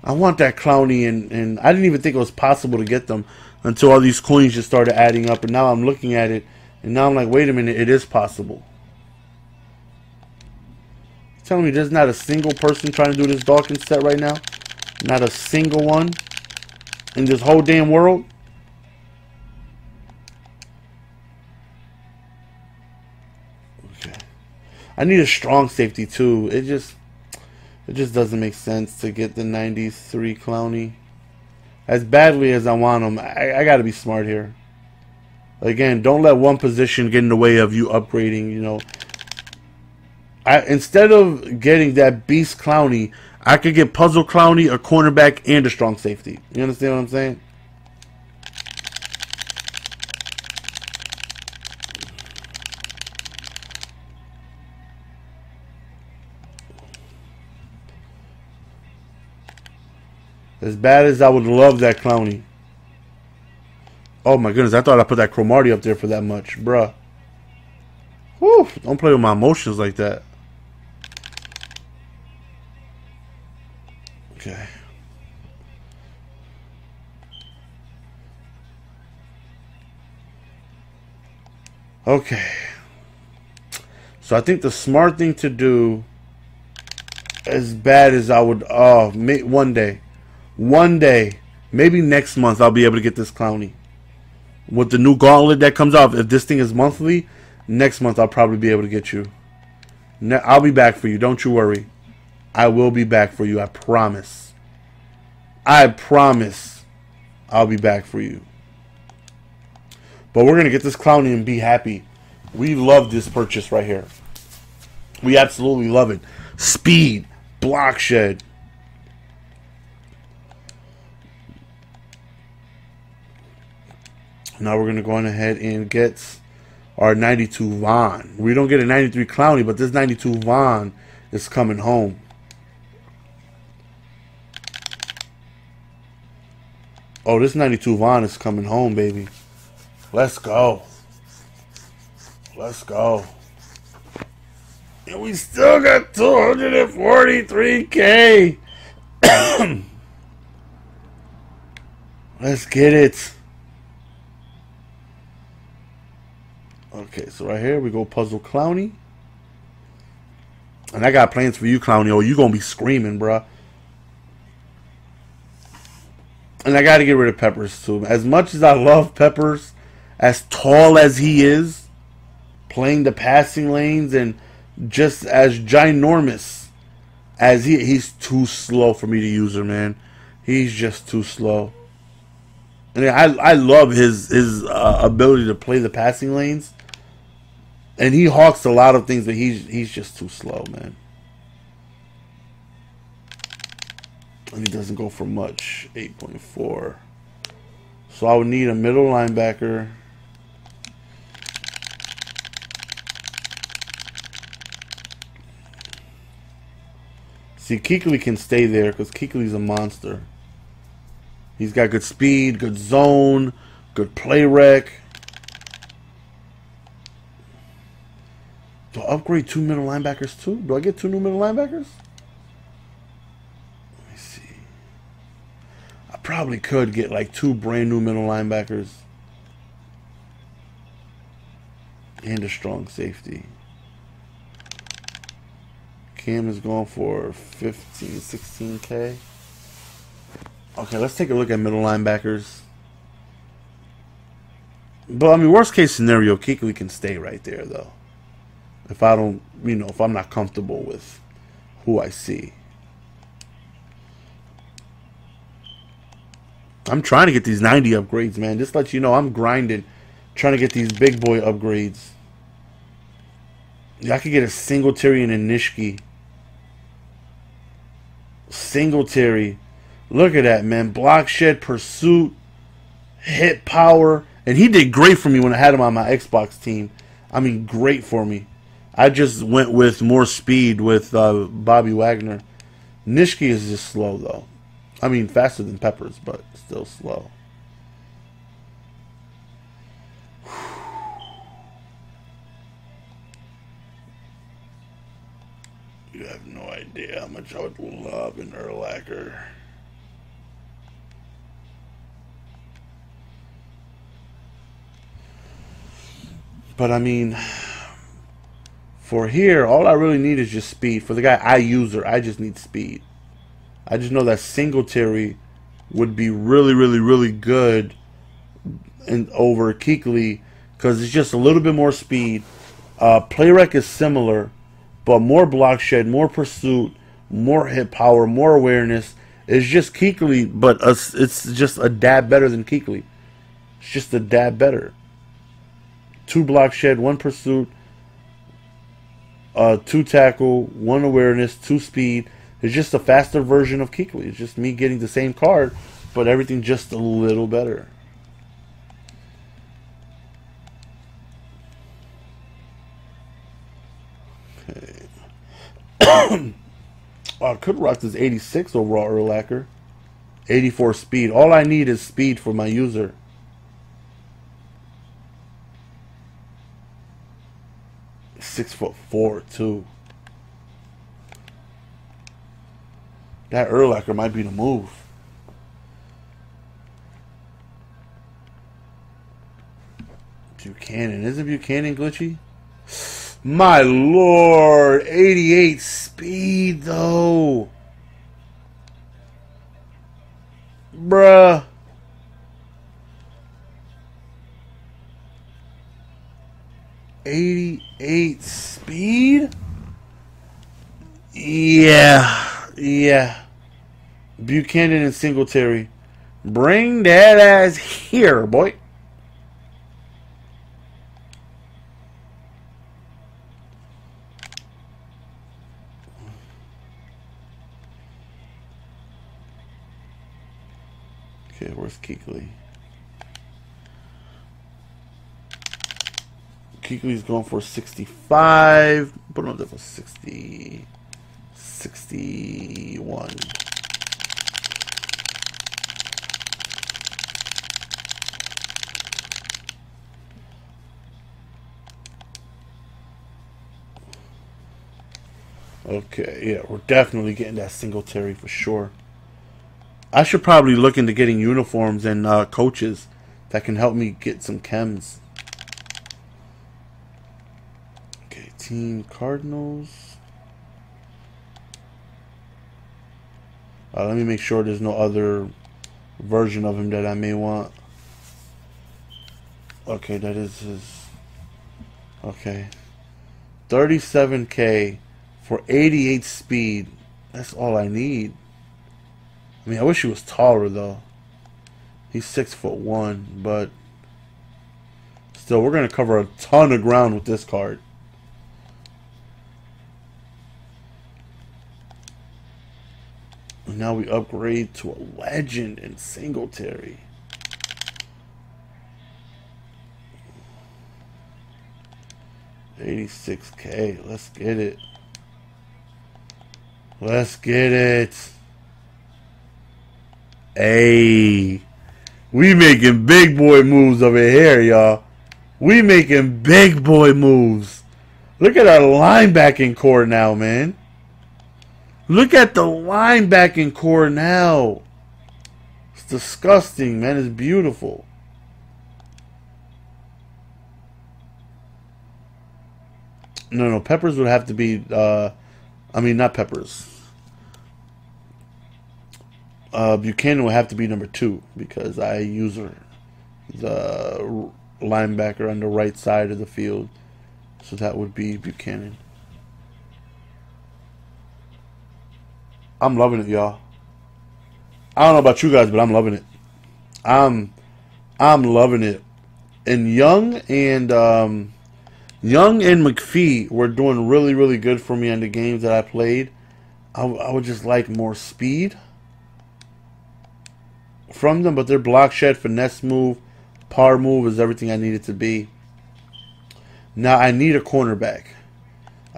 I want that Clowney, and I didn't even think it was possible to get them until all these coins just started adding up, and now I'm looking at it and now I'm like, wait a minute, it is possible. Telling me there's not a single person trying to do this Dawkins set right now? Not a single one? in this whole damn world? Okay. I need a strong safety too. It just doesn't make sense to get the 93 Clowney. As badly as I want him, I got to be smart here. Again, don't let one position get in the way of you upgrading, you know. Instead of getting that beast Clowney, I could get Puzzle Clowney, a cornerback, and a strong safety. You understand what I'm saying? As bad as I would love that Clowney. Oh my goodness, I thought I put that Cromartie up there for that much. Bruh. Whew, don't play with my emotions like that. Okay. Okay. So I think the smart thing to do, as bad as I would, one day, maybe next month, I'll be able to get this Clowney. With the new gauntlet that comes off, if this thing is monthly, next month I'll probably be able to get you. I'll be back for you. Don't you worry. I will be back for you. I promise. I promise I'll be back for you. But we're going to get this Clowney and be happy. We love this purchase right here. We absolutely love it. Speed. Block shed. Now we're going to go on ahead and get our 92 Von. We don't get a 93 Clowney, but this 92 Von is coming home. Oh, this 92 Von is coming home, baby. Let's go. Let's go. And we still got 243K. Let's get it. Okay, so right here we go Puzzle Clowney. And I got plans for you, Clowney, or you going to be screaming, bruh. And I got to get rid of Peppers, too. As much as I love Peppers, as tall as he is, playing the passing lanes, and just as ginormous as he's too slow for me to use her, man. He's just too slow. And I love his ability to play the passing lanes. And he hawks a lot of things, but he's just too slow, man. And he doesn't go for much. 8.4. So I would need a middle linebacker. See, Kuechly can stay there because Kuechly's a monster. He's got good speed, good zone, good play rec. Do I upgrade two middle linebackers too? Do I get two new middle linebackers? Let me see. I probably could get like two brand new middle linebackers. And a strong safety. Cam is going for 15, 16K. Okay, let's take a look at middle linebackers. But, I mean, worst case scenario, Kuechly can stay right there, though. If I don't, you know, if I'm not comfortable with who I see. I'm trying to get these 90 upgrades, man. Just let you know, I'm grinding, trying to get these big boy upgrades. Yeah, I could get a Singletary and a Nishki. Singletary. Look at that, man. Block shed, pursuit, hit power. And he did great for me when I had him on my Xbox team. I mean, great for me. I just went with more speed with Bobby Wagner. Nishki is just slow, though. I mean, faster than Peppers, but still slow. You have no idea how much I would love an Urlacher. But, I mean, for here, all I really need is just speed. For the guy I use her, I just need speed. I just know that Singletary would be really, really, really good and over Kuechly because it's just a little bit more speed. Play rec is similar, but more block shed, more pursuit, more hit power, more awareness. It's just Kuechly, but it's just a dab better than Kuechly. It's just a dab better. 2 block shed, 1 pursuit, 2 tackle, 1 awareness, 2 speed. It's just a faster version of Kuechly. It's just me getting the same card, but everything just a little better. Okay. I could rock this 86 overall Urlacher. 84 speed. All I need is speed for my user. Six-foot-4 too. That Urlacher might be the move. Buchanan. Isn't Buchanan glitchy? My lord. 88 speed though. Bruh. Speed? Yeah. Buchanan and Singletary. Bring that ass here, boy. Okay, where's Kuechly? Kuechly's going for 65. Put him up there for 60. 61. Okay, yeah, we're definitely getting that Singletary for sure. I should probably look into getting uniforms and coaches that can help me get some chems. Team Cardinals. Let me make sure there's no other version of him that I may want. Okay, that is his. Okay. 37K for 88 speed. That's all I need. I mean, I wish he was taller, though. He's 6'1", but still, we're going to cover a ton of ground with this card. Now we upgrade to a legend in Singletary. $86K. Let's get it. Let's get it. Hey. We making big boy moves over here, y'all. We making big boy moves. Look at our linebacking core now, man. Look at the linebacking core now. It's disgusting, man. It's beautiful. No, Peppers would have to be, I mean, not Peppers. Buchanan would have to be number 2 because I use her, the linebacker on the right side of the field. So that would be Buchanan. I'm loving it, y'all. I don't know about you guys, but I'm loving it. I'm loving it. And Young and McPhee were doing really, really good for me on the games that I played. I would just like more speed from them, but their block shed, finesse move, par move is everything I need it to be. Now I need a cornerback.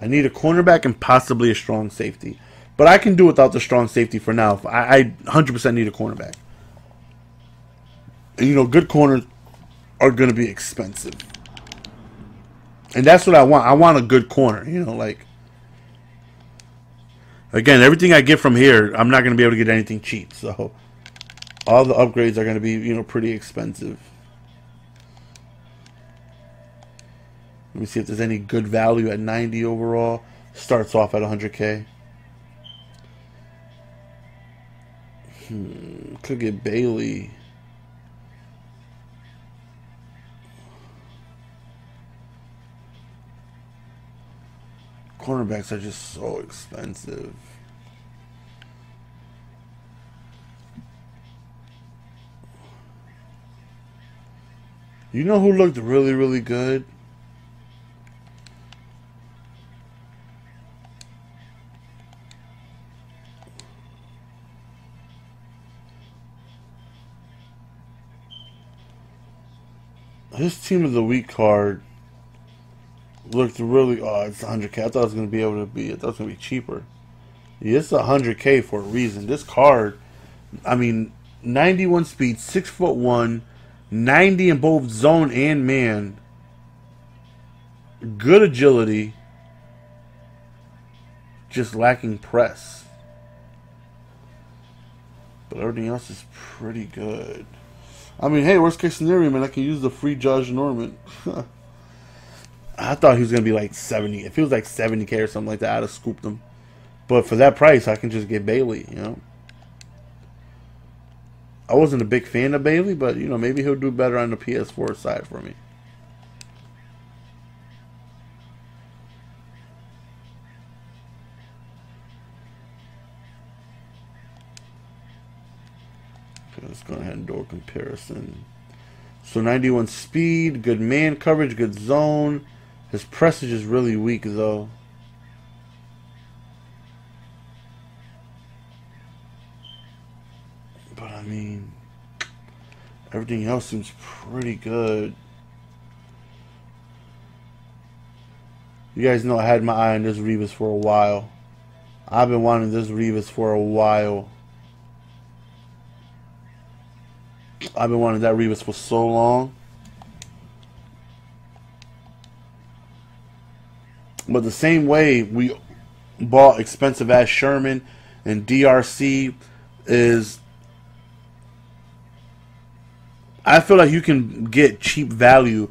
I need a cornerback and possibly a strong safety. But I can do without the strong safety for now. I 100% need a cornerback. And, you know, good corners are going to be expensive. And that's what I want. I want a good corner, you know, like. Again, everything I get from here, I'm not going to be able to get anything cheap. So all the upgrades are going to be, you know, pretty expensive. Let me see if there's any good value at 90 overall. Starts off at 100K. Could get Bailey. Cornerbacks are just so expensive. You know who looked really, really good? His Team of the Week card looked really... Oh, it's 100K. I thought it was going to be able to be... I thought it was going to be cheaper. Yeah, it's 100K for a reason. This card, I mean, 91 speed, 6'1", 90 in both zone and man. Good agility. Just lacking press. But everything else is pretty good. I mean, hey, worst case scenario, man, I can use the free Josh Norman. I thought he was going to be like 70. If he was like 70K or something like that, I'd have scooped him. But for that price, I can just get Bailey, you know. I wasn't a big fan of Bailey, but, you know, maybe he'll do better on the PS4 side for me. Okay, let's go ahead and do a comparison. So 91 speed, good man coverage, good zone. His pressage is really weak, though. But, I mean, everything else seems pretty good. You guys know I had my eye on this Revis for a while. I've been wanting this Revis for a while. I've been wanting that Revis for so long. But the same way we bought expensive-ass Sherman and DRC is... I feel like you can get cheap value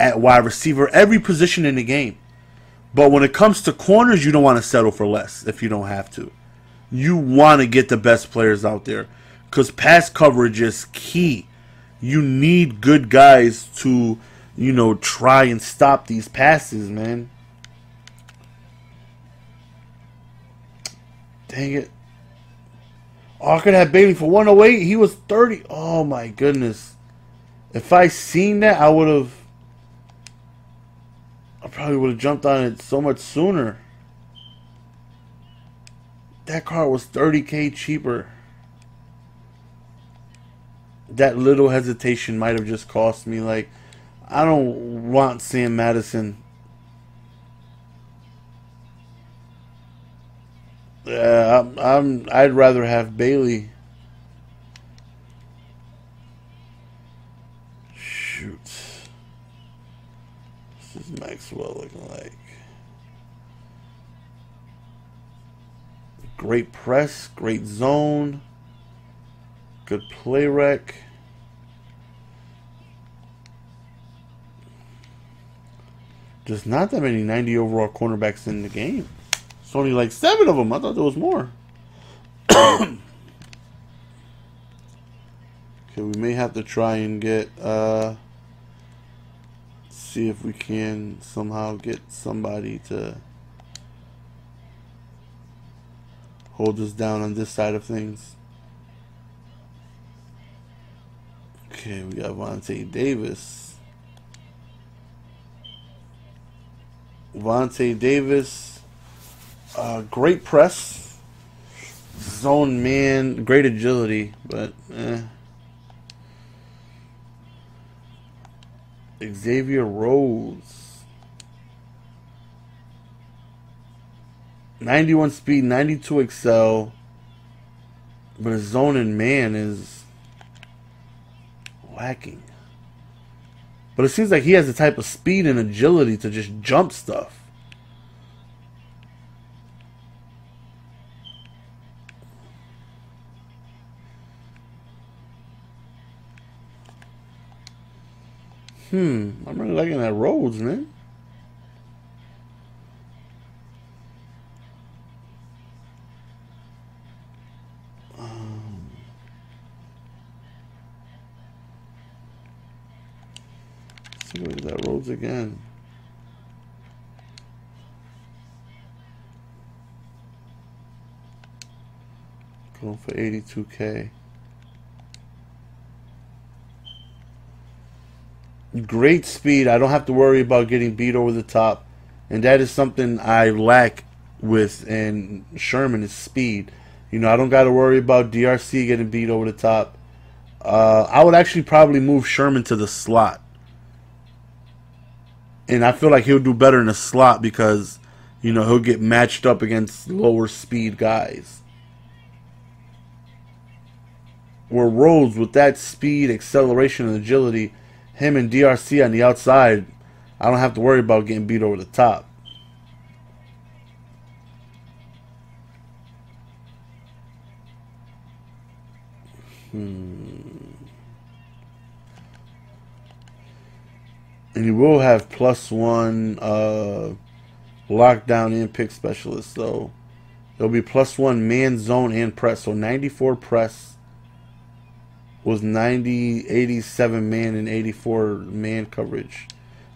at wide receiver, every position in the game. But when it comes to corners, you don't want to settle for less if you don't have to. You want to get the best players out there because pass coverage is key. You need good guys to, you know, try and stop these passes, man. Dang it. Oh, I could have Bailey for 108. He was 30. Oh, my goodness. If I seen that, I would have... I probably would have jumped on it so much sooner. That car was 30K cheaper. That little hesitation might have just cost me. Like, I don't want Sam Madison. Yeah, I'd rather have Bailey. Shoot. This is Maxwell looking like. Great press, great zone. Good play rec. Just not that many 90 overall cornerbacks in the game. It's only like 7 of them. I thought there was more. Okay, we may have to try and get... see if we can somehow get somebody to hold us down on this side of things. Okay, we got Vontae Davis. Vontae Davis... great press, zone man, great agility, but Xavier Rhodes, 91 speed, 92 excel, but his zone and man is lacking. But it seems like he has the type of speed and agility to just jump stuff. I'm really liking that Rhodes, man. Take a look at that Rhodes again. Going for 82K. Great speed. I don't have to worry about getting beat over the top. And that is something I lack with in Sherman is speed. You know, I don't got to worry about DRC getting beat over the top. I would actually probably move Sherman to the slot. And I feel like he'll do better in the slot because, you know, he'll get matched up against lower speed guys. Where Rhodes, with that speed, acceleration, and agility, him and DRC on the outside, I don't have to worry about getting beat over the top. And you will have +1 lockdown and pick specialist, so it'll be +1 man, zone, and press. So 94 press was 87 man and 84 man coverage.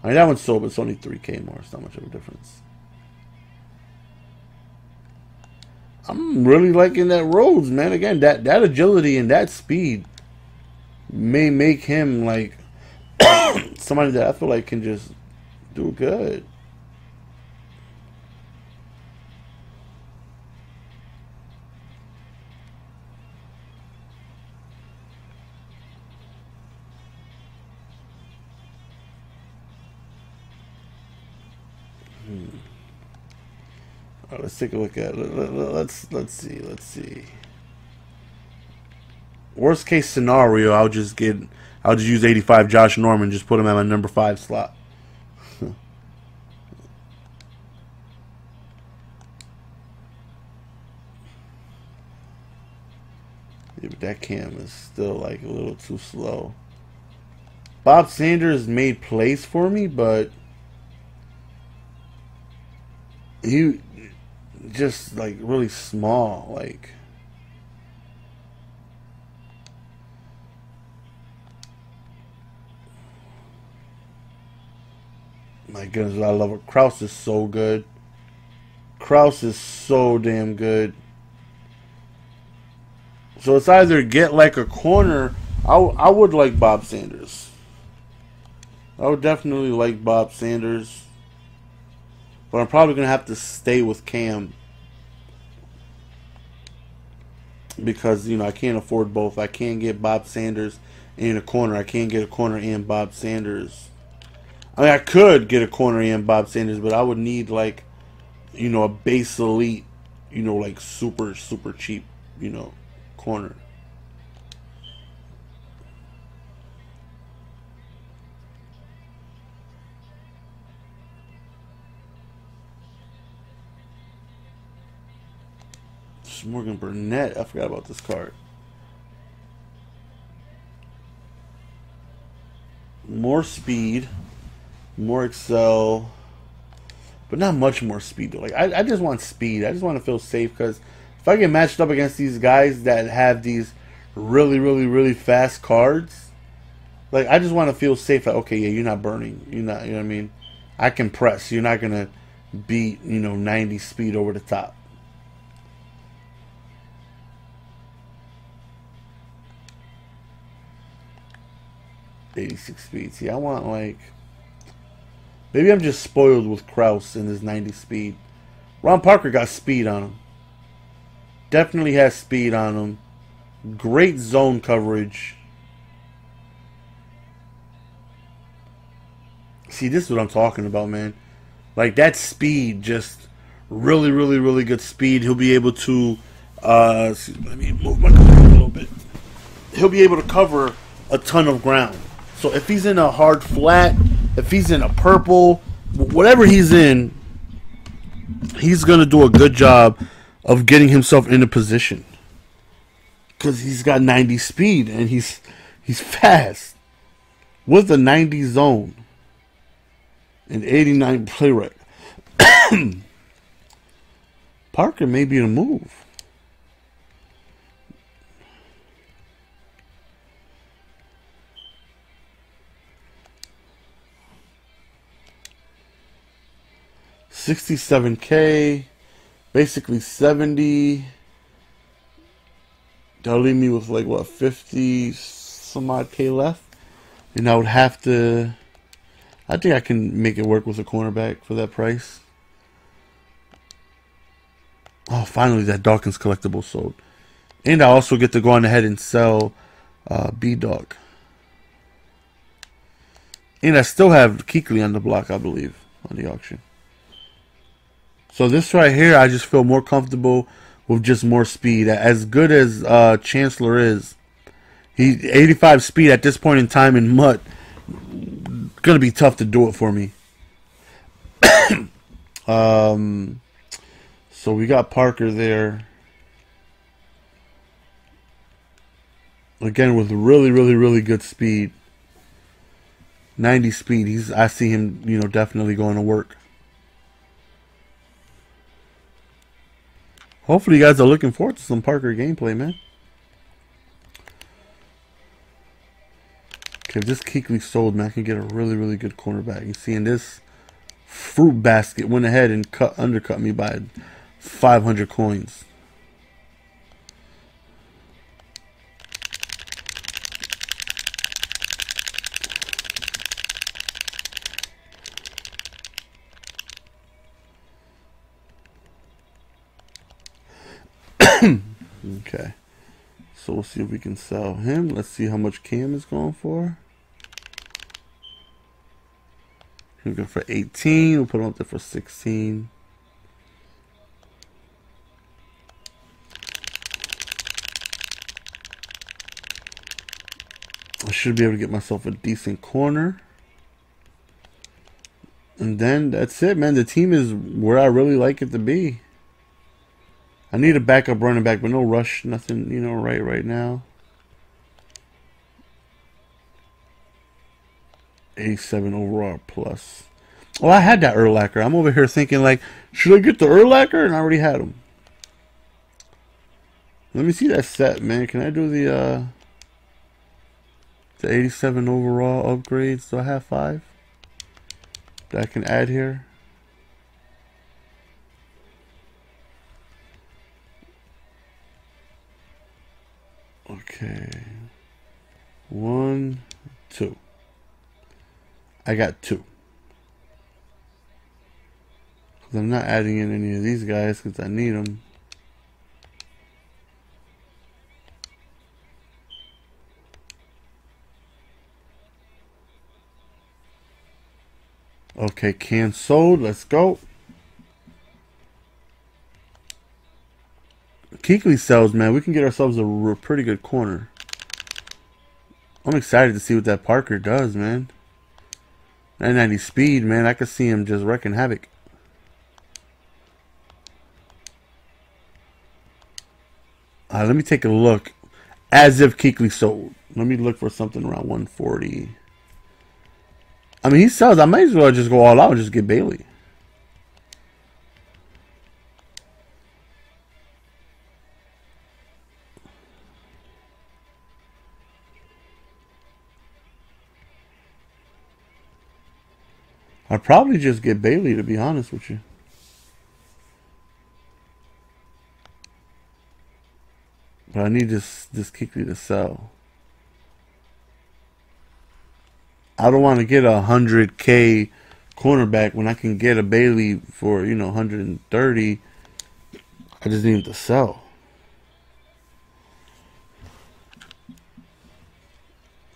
I mean, that one's sold, but it's only 3K more. It's not much of a difference. I'm really liking that Rhodes, man. Again, that agility and that speed may make him like somebody that I feel like can just do good. All right, let's take a look at it. Let's see. Worst case scenario, I'll just use 85 Josh Norman, just put him at my number 5 slot. Yeah, but that Cam is still like a little too slow. Bob Sanders made plays for me, but he just like really small, like. My goodness, I love it. Krauss is so good. Krauss is so damn good. So it's either get like a corner. I would like Bob Sanders. I would definitely like Bob Sanders. But I'm probably going to have to stay with Cam. Because, you know, I can't afford both. I can't get Bob Sanders and a corner. I can't get a corner and Bob Sanders. I mean, I could get a corner and Bob Sanders, but I would need, like, you know, a base elite, you know, like super, super cheap, you know, corner. Morgan Burnett. I forgot about this card. More speed. More excel, but not much more speed though. Like I just want speed. I just want to feel safe because if I get matched up against these guys that have these really, really, really fast cards, like I just want to feel safe. Like okay, yeah, you're not burning. You're not. You know what I mean? I can press. You're not gonna beat, you know, 90 speed over the top. .86 speed. See, I want like. Maybe I'm just spoiled with Krauss and his 90 speed. Ron Parker got speed on him. Definitely has speed on him. Great zone coverage. See, this is what I'm talking about, man. Like, that speed, just really, really, really good speed. He'll be able to... let me move my cover a little bit. He'll be able to cover a ton of ground. So if he's in a hard flat... If he's in a purple, whatever he's in, he's going to do a good job of getting himself into position. Because he's got 90 speed and he's fast. With a 90 zone. And 89 play rate. Parker may be in a move. 67K, basically 70. That'll leave me with like what, 50 some odd K left, and I would have to. I think I can make it work with a cornerback for that price. Oh, finally that Dawkins collectible sold, and I also get to go on ahead and sell B-Dog. And I still have Kuechly on the block, I believe, on the auction. So this right here, I just feel more comfortable with just more speed. As good as Chancellor is, he 85 speed at this point in time in Mutt. Gonna be tough to do it for me. So we got Parker there. Again with really good speed. 90 speed. I see him, you know, definitely going to work. Hopefully you guys are looking forward to some Parker gameplay, man. Okay, if this Kuechly sold, man, I can get a really good cornerback. You see, in this fruit basket went ahead and undercut me by 500 coins. Okay, so we'll see if we can sell him. Let's see how much Cam is going for. He'll go for 18. We'll put him up there for 16. I should be able to get myself a decent corner. And then that's it, man. The team is where I really like it to be. I need a backup running back, but no rush, nothing, you know, right now. 87 overall plus. Well, I had that Urlacher. I'm over here thinking, like, should I get the Urlacher? And I already had him. Let me see that set, man. Can I do the 87 overall upgrade? So I have 5 that I can add here. Okay, 1, 2. I got 2. Cause I'm not adding in any of these guys because I need them. Okay, can sold. Let's go. Kuechly sells, man. We can get ourselves a pretty good corner. I'm excited to see what that Parker does, man. 990 speed, man. I could see him just wrecking havoc. Let me take a look. As if Kuechly sold. Let me look for something around 140. I mean, he sells. I might as well just go all out and just get Bailey. I'd probably just get Bailey, to be honest with you. But I need this Kuechly to sell. I don't want to get a 100K cornerback when I can get a Bailey for, you know, 130. I just need him to sell.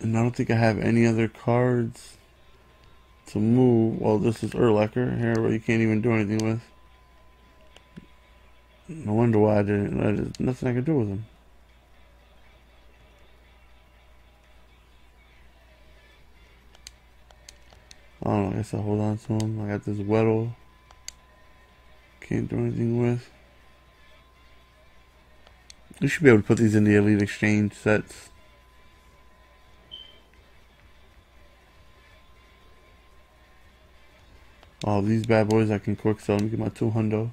And I don't think I have any other cards to move. Well, this is Urlacher here, but you can't even do anything with. No wonder why I didn't. There's nothing I could do with him. I don't know. I guess I hold on to him. I got this Weddle. Can't do anything with. You should be able to put these in the Elite Exchange sets. Oh, these bad boys I can quick sell. Let me get my 200.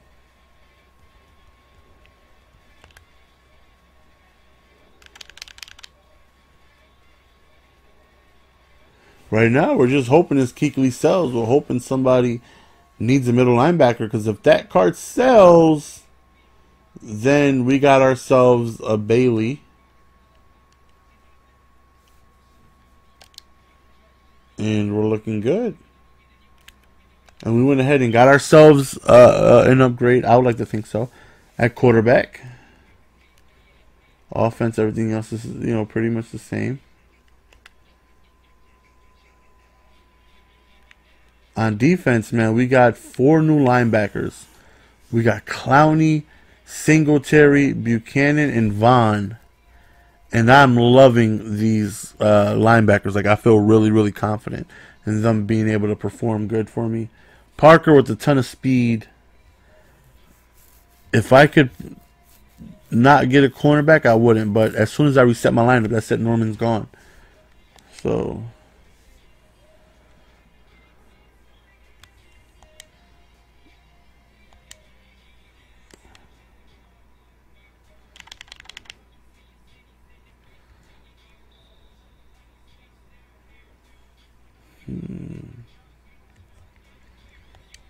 Right now, we're just hoping this Kuechly sells. We're hoping somebody needs a middle linebacker, because if that card sells, then we got ourselves a Bailey. And we're looking good. And we went ahead and got ourselves an upgrade. I would like to think so. At quarterback. Offense, everything else is, you know, pretty much the same. On defense, man, we got 4 new linebackers. We got Clowney, Singletary, Buchanan, and Von. And I'm loving these linebackers. Like, I feel really, really confident in them being able to perform good for me. Parker with a ton of speed. If I could not get a cornerback, I wouldn't. But as soon as I reset my lineup, that's it. Norman's gone. So...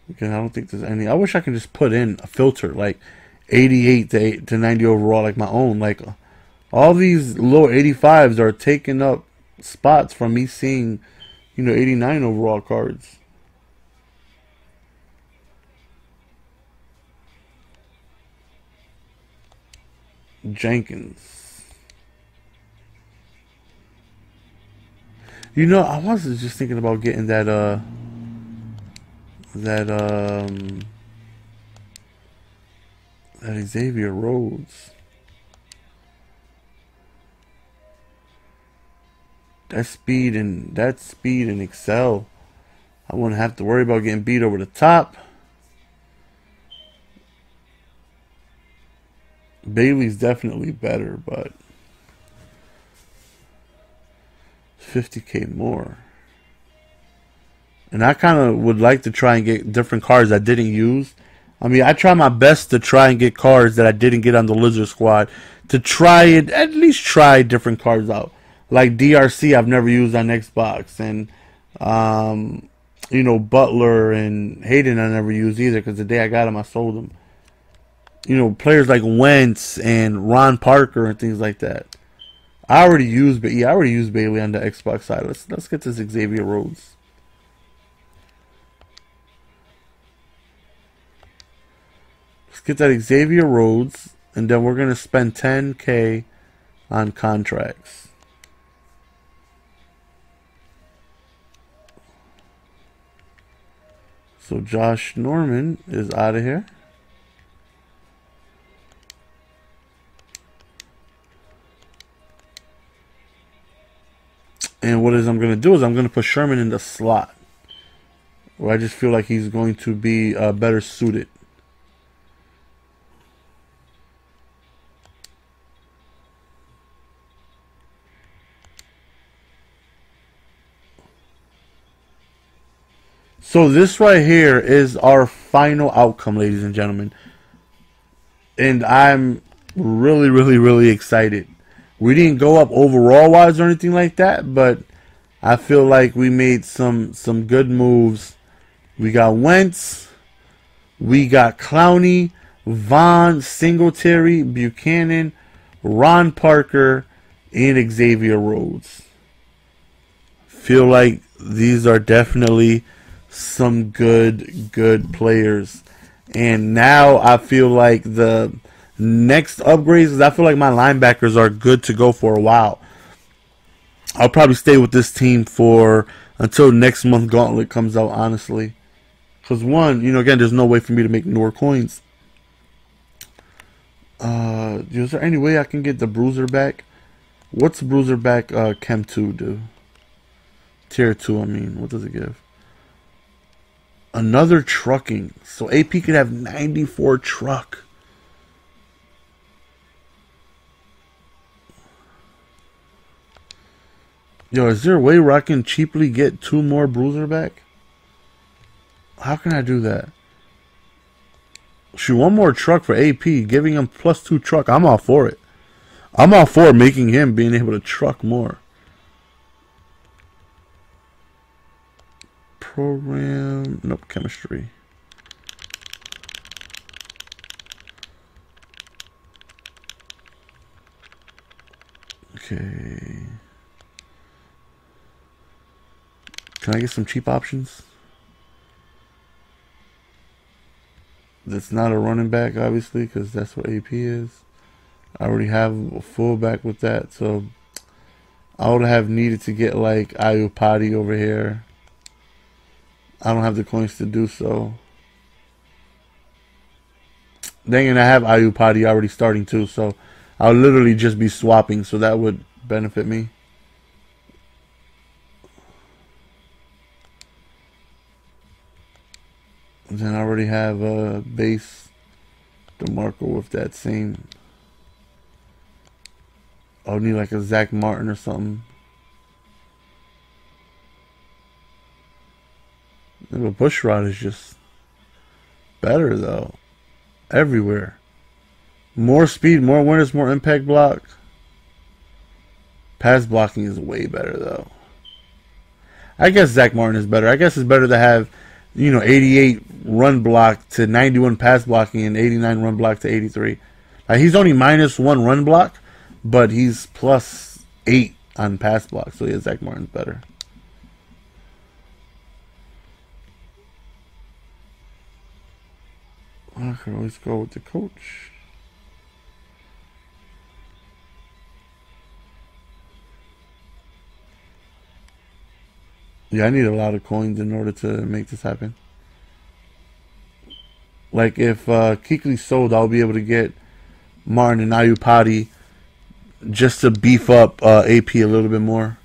Again, I don't think there's any. I wish I could just put in a filter like 88 to 90 overall, like my own. Like all these low 85s are taking up spots from me seeing, you know, 89 overall cards. Jenkins. You know, I was just thinking about getting that, that Xavier Rhodes. That speed and excel. I wouldn't have to worry about getting beat over the top. Bailey's definitely better, but 50K more. And I kind of would like to try and get different cards I didn't use. I mean, I try my best to try and get cards that I didn't get on the Lizard Squad to try it, at least try different cards out. Like DRC, I've never used on Xbox, and you know, Butler and Haden I never used either, because the day I got them I sold them. You know, players like Wentz and Ron Parker and things like that. I already used Bailey on the Xbox side. Let's get this Xavier Rhodes. Let's get that Xavier Rhodes, and then we're gonna spend 10K on contracts. So Josh Norman is out of here. And what is I'm going to do is I'm going to put Sherman in the slot, where I just feel like he's going to be better suited. So this right here is our final outcome, ladies and gentlemen. And I'm really, really, really excited. We didn't go up overall-wise or anything like that, but I feel like we made some good moves. We got Wentz. We got Clowney, Von, Singletary, Buchanan, Ron Parker, and Xavier Rhodes. Feel like these are definitely some good players. And now I feel like the... next upgrades, because I feel like my linebackers are good to go for a while. I'll probably stay with this team for until next month Gauntlet comes out, honestly. Because one, you know, again, there's no way for me to make newer coins. Is there any way I can get the Bruiser back? What's Bruiser back Chem 2 do? Tier 2, I mean. What does it give? Another trucking. So AP could have 94 truck. Yo, is there a way where I can cheaply get 2 more Bruiser back? How can I do that? Shoot, 1 more truck for AP, giving him +2 truck. I'm all for it. I'm all for making him being able to truck more. Program, nope, chemistry. Okay. Can I get some cheap options? That's not a running back, obviously, because that's what AP is. I already have a fullback with that, so I would have needed to get, like, Iupati over here. I don't have the coins to do so. Dang it, I have Iupati already starting, too, so I'll literally just be swapping, so that would benefit me. And then I already have a base DeMarco with that same... I'll need like a Zach Martin or something. The Bushrod is just better though. Everywhere. More speed, more winners, more impact block. Pass blocking is way better though. I guess Zach Martin is better. I guess it's better to have, you know, 88 run block to 91 pass blocking and 89 run block to 83. Like, he's only -1 run block, but he's +8 on pass block, so yeah, Zach Martin's better. I could always go with the coach. Yeah, I need a lot of coins in order to make this happen. Like, if Kuechly sold, I'll be able to get Martin and Iupati just to beef up AP a little bit more.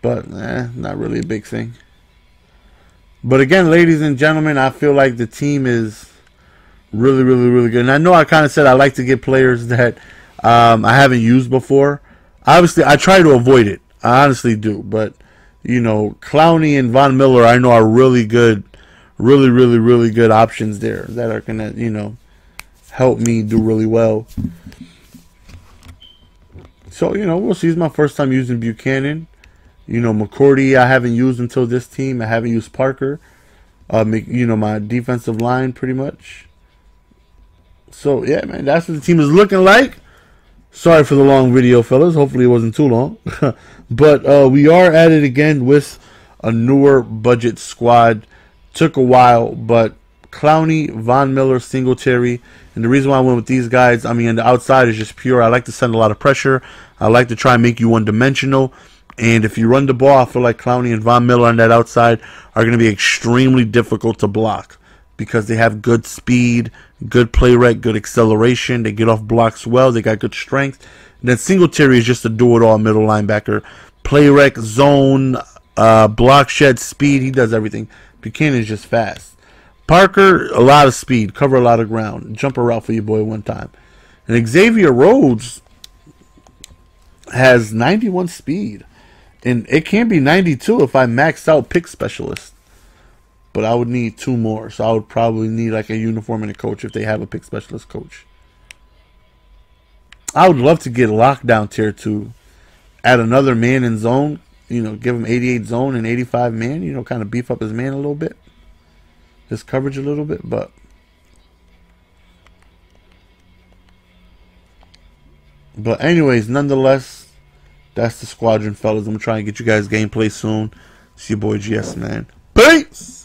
But, not really a big thing. But again, ladies and gentlemen, I feel like the team is really, really, really good. And I know I kind of said I like to get players that I haven't used before. Obviously, I try to avoid it. I honestly do. But, you know, Clowney and Von Miller I know are really good, really, really, really good options there that are going to, you know, help me do really well. So, you know, we'll see. It's my first time using Buchanan. You know, McCourty, I haven't used until this team. I haven't used Parker. You know, my defensive line, pretty much. So, yeah, man, that's what the team is looking like. Sorry for the long video, fellas. Hopefully it wasn't too long. But we are at it again with a newer budget squad. Took a while, but Clowney, Von Miller, Singletary, and the reason why I went with these guys, I mean, the outside is just pure. I like to send a lot of pressure. I like to try and make you one-dimensional. And if you run the ball, I feel like Clowney and Von Miller on that outside are going to be extremely difficult to block because they have good speed, good play rec, good acceleration. They get off blocks well. They got good strength. And then Singletary is just a do-it-all middle linebacker. Play rec, zone, block shed, speed. He does everything. Buchanan is just fast. Parker, a lot of speed, cover a lot of ground, jumper route for your boy one time. And Xavier Rhodes has 91 speed, and it can be 92 if I max out pick specialist, but I would need 2 more, so I would probably need like a uniform and a coach if they have a pick specialist coach. I would love to get lockdown tier 2, add another man in zone, you know, give him 88 zone and 85 man, you know, kind of beef up his man a little bit. His coverage a little bit, but anyways, nonetheless, that's the squadron, fellas. I'm gonna try and get you guys gameplay soon. It's your boy GS, man. Peace.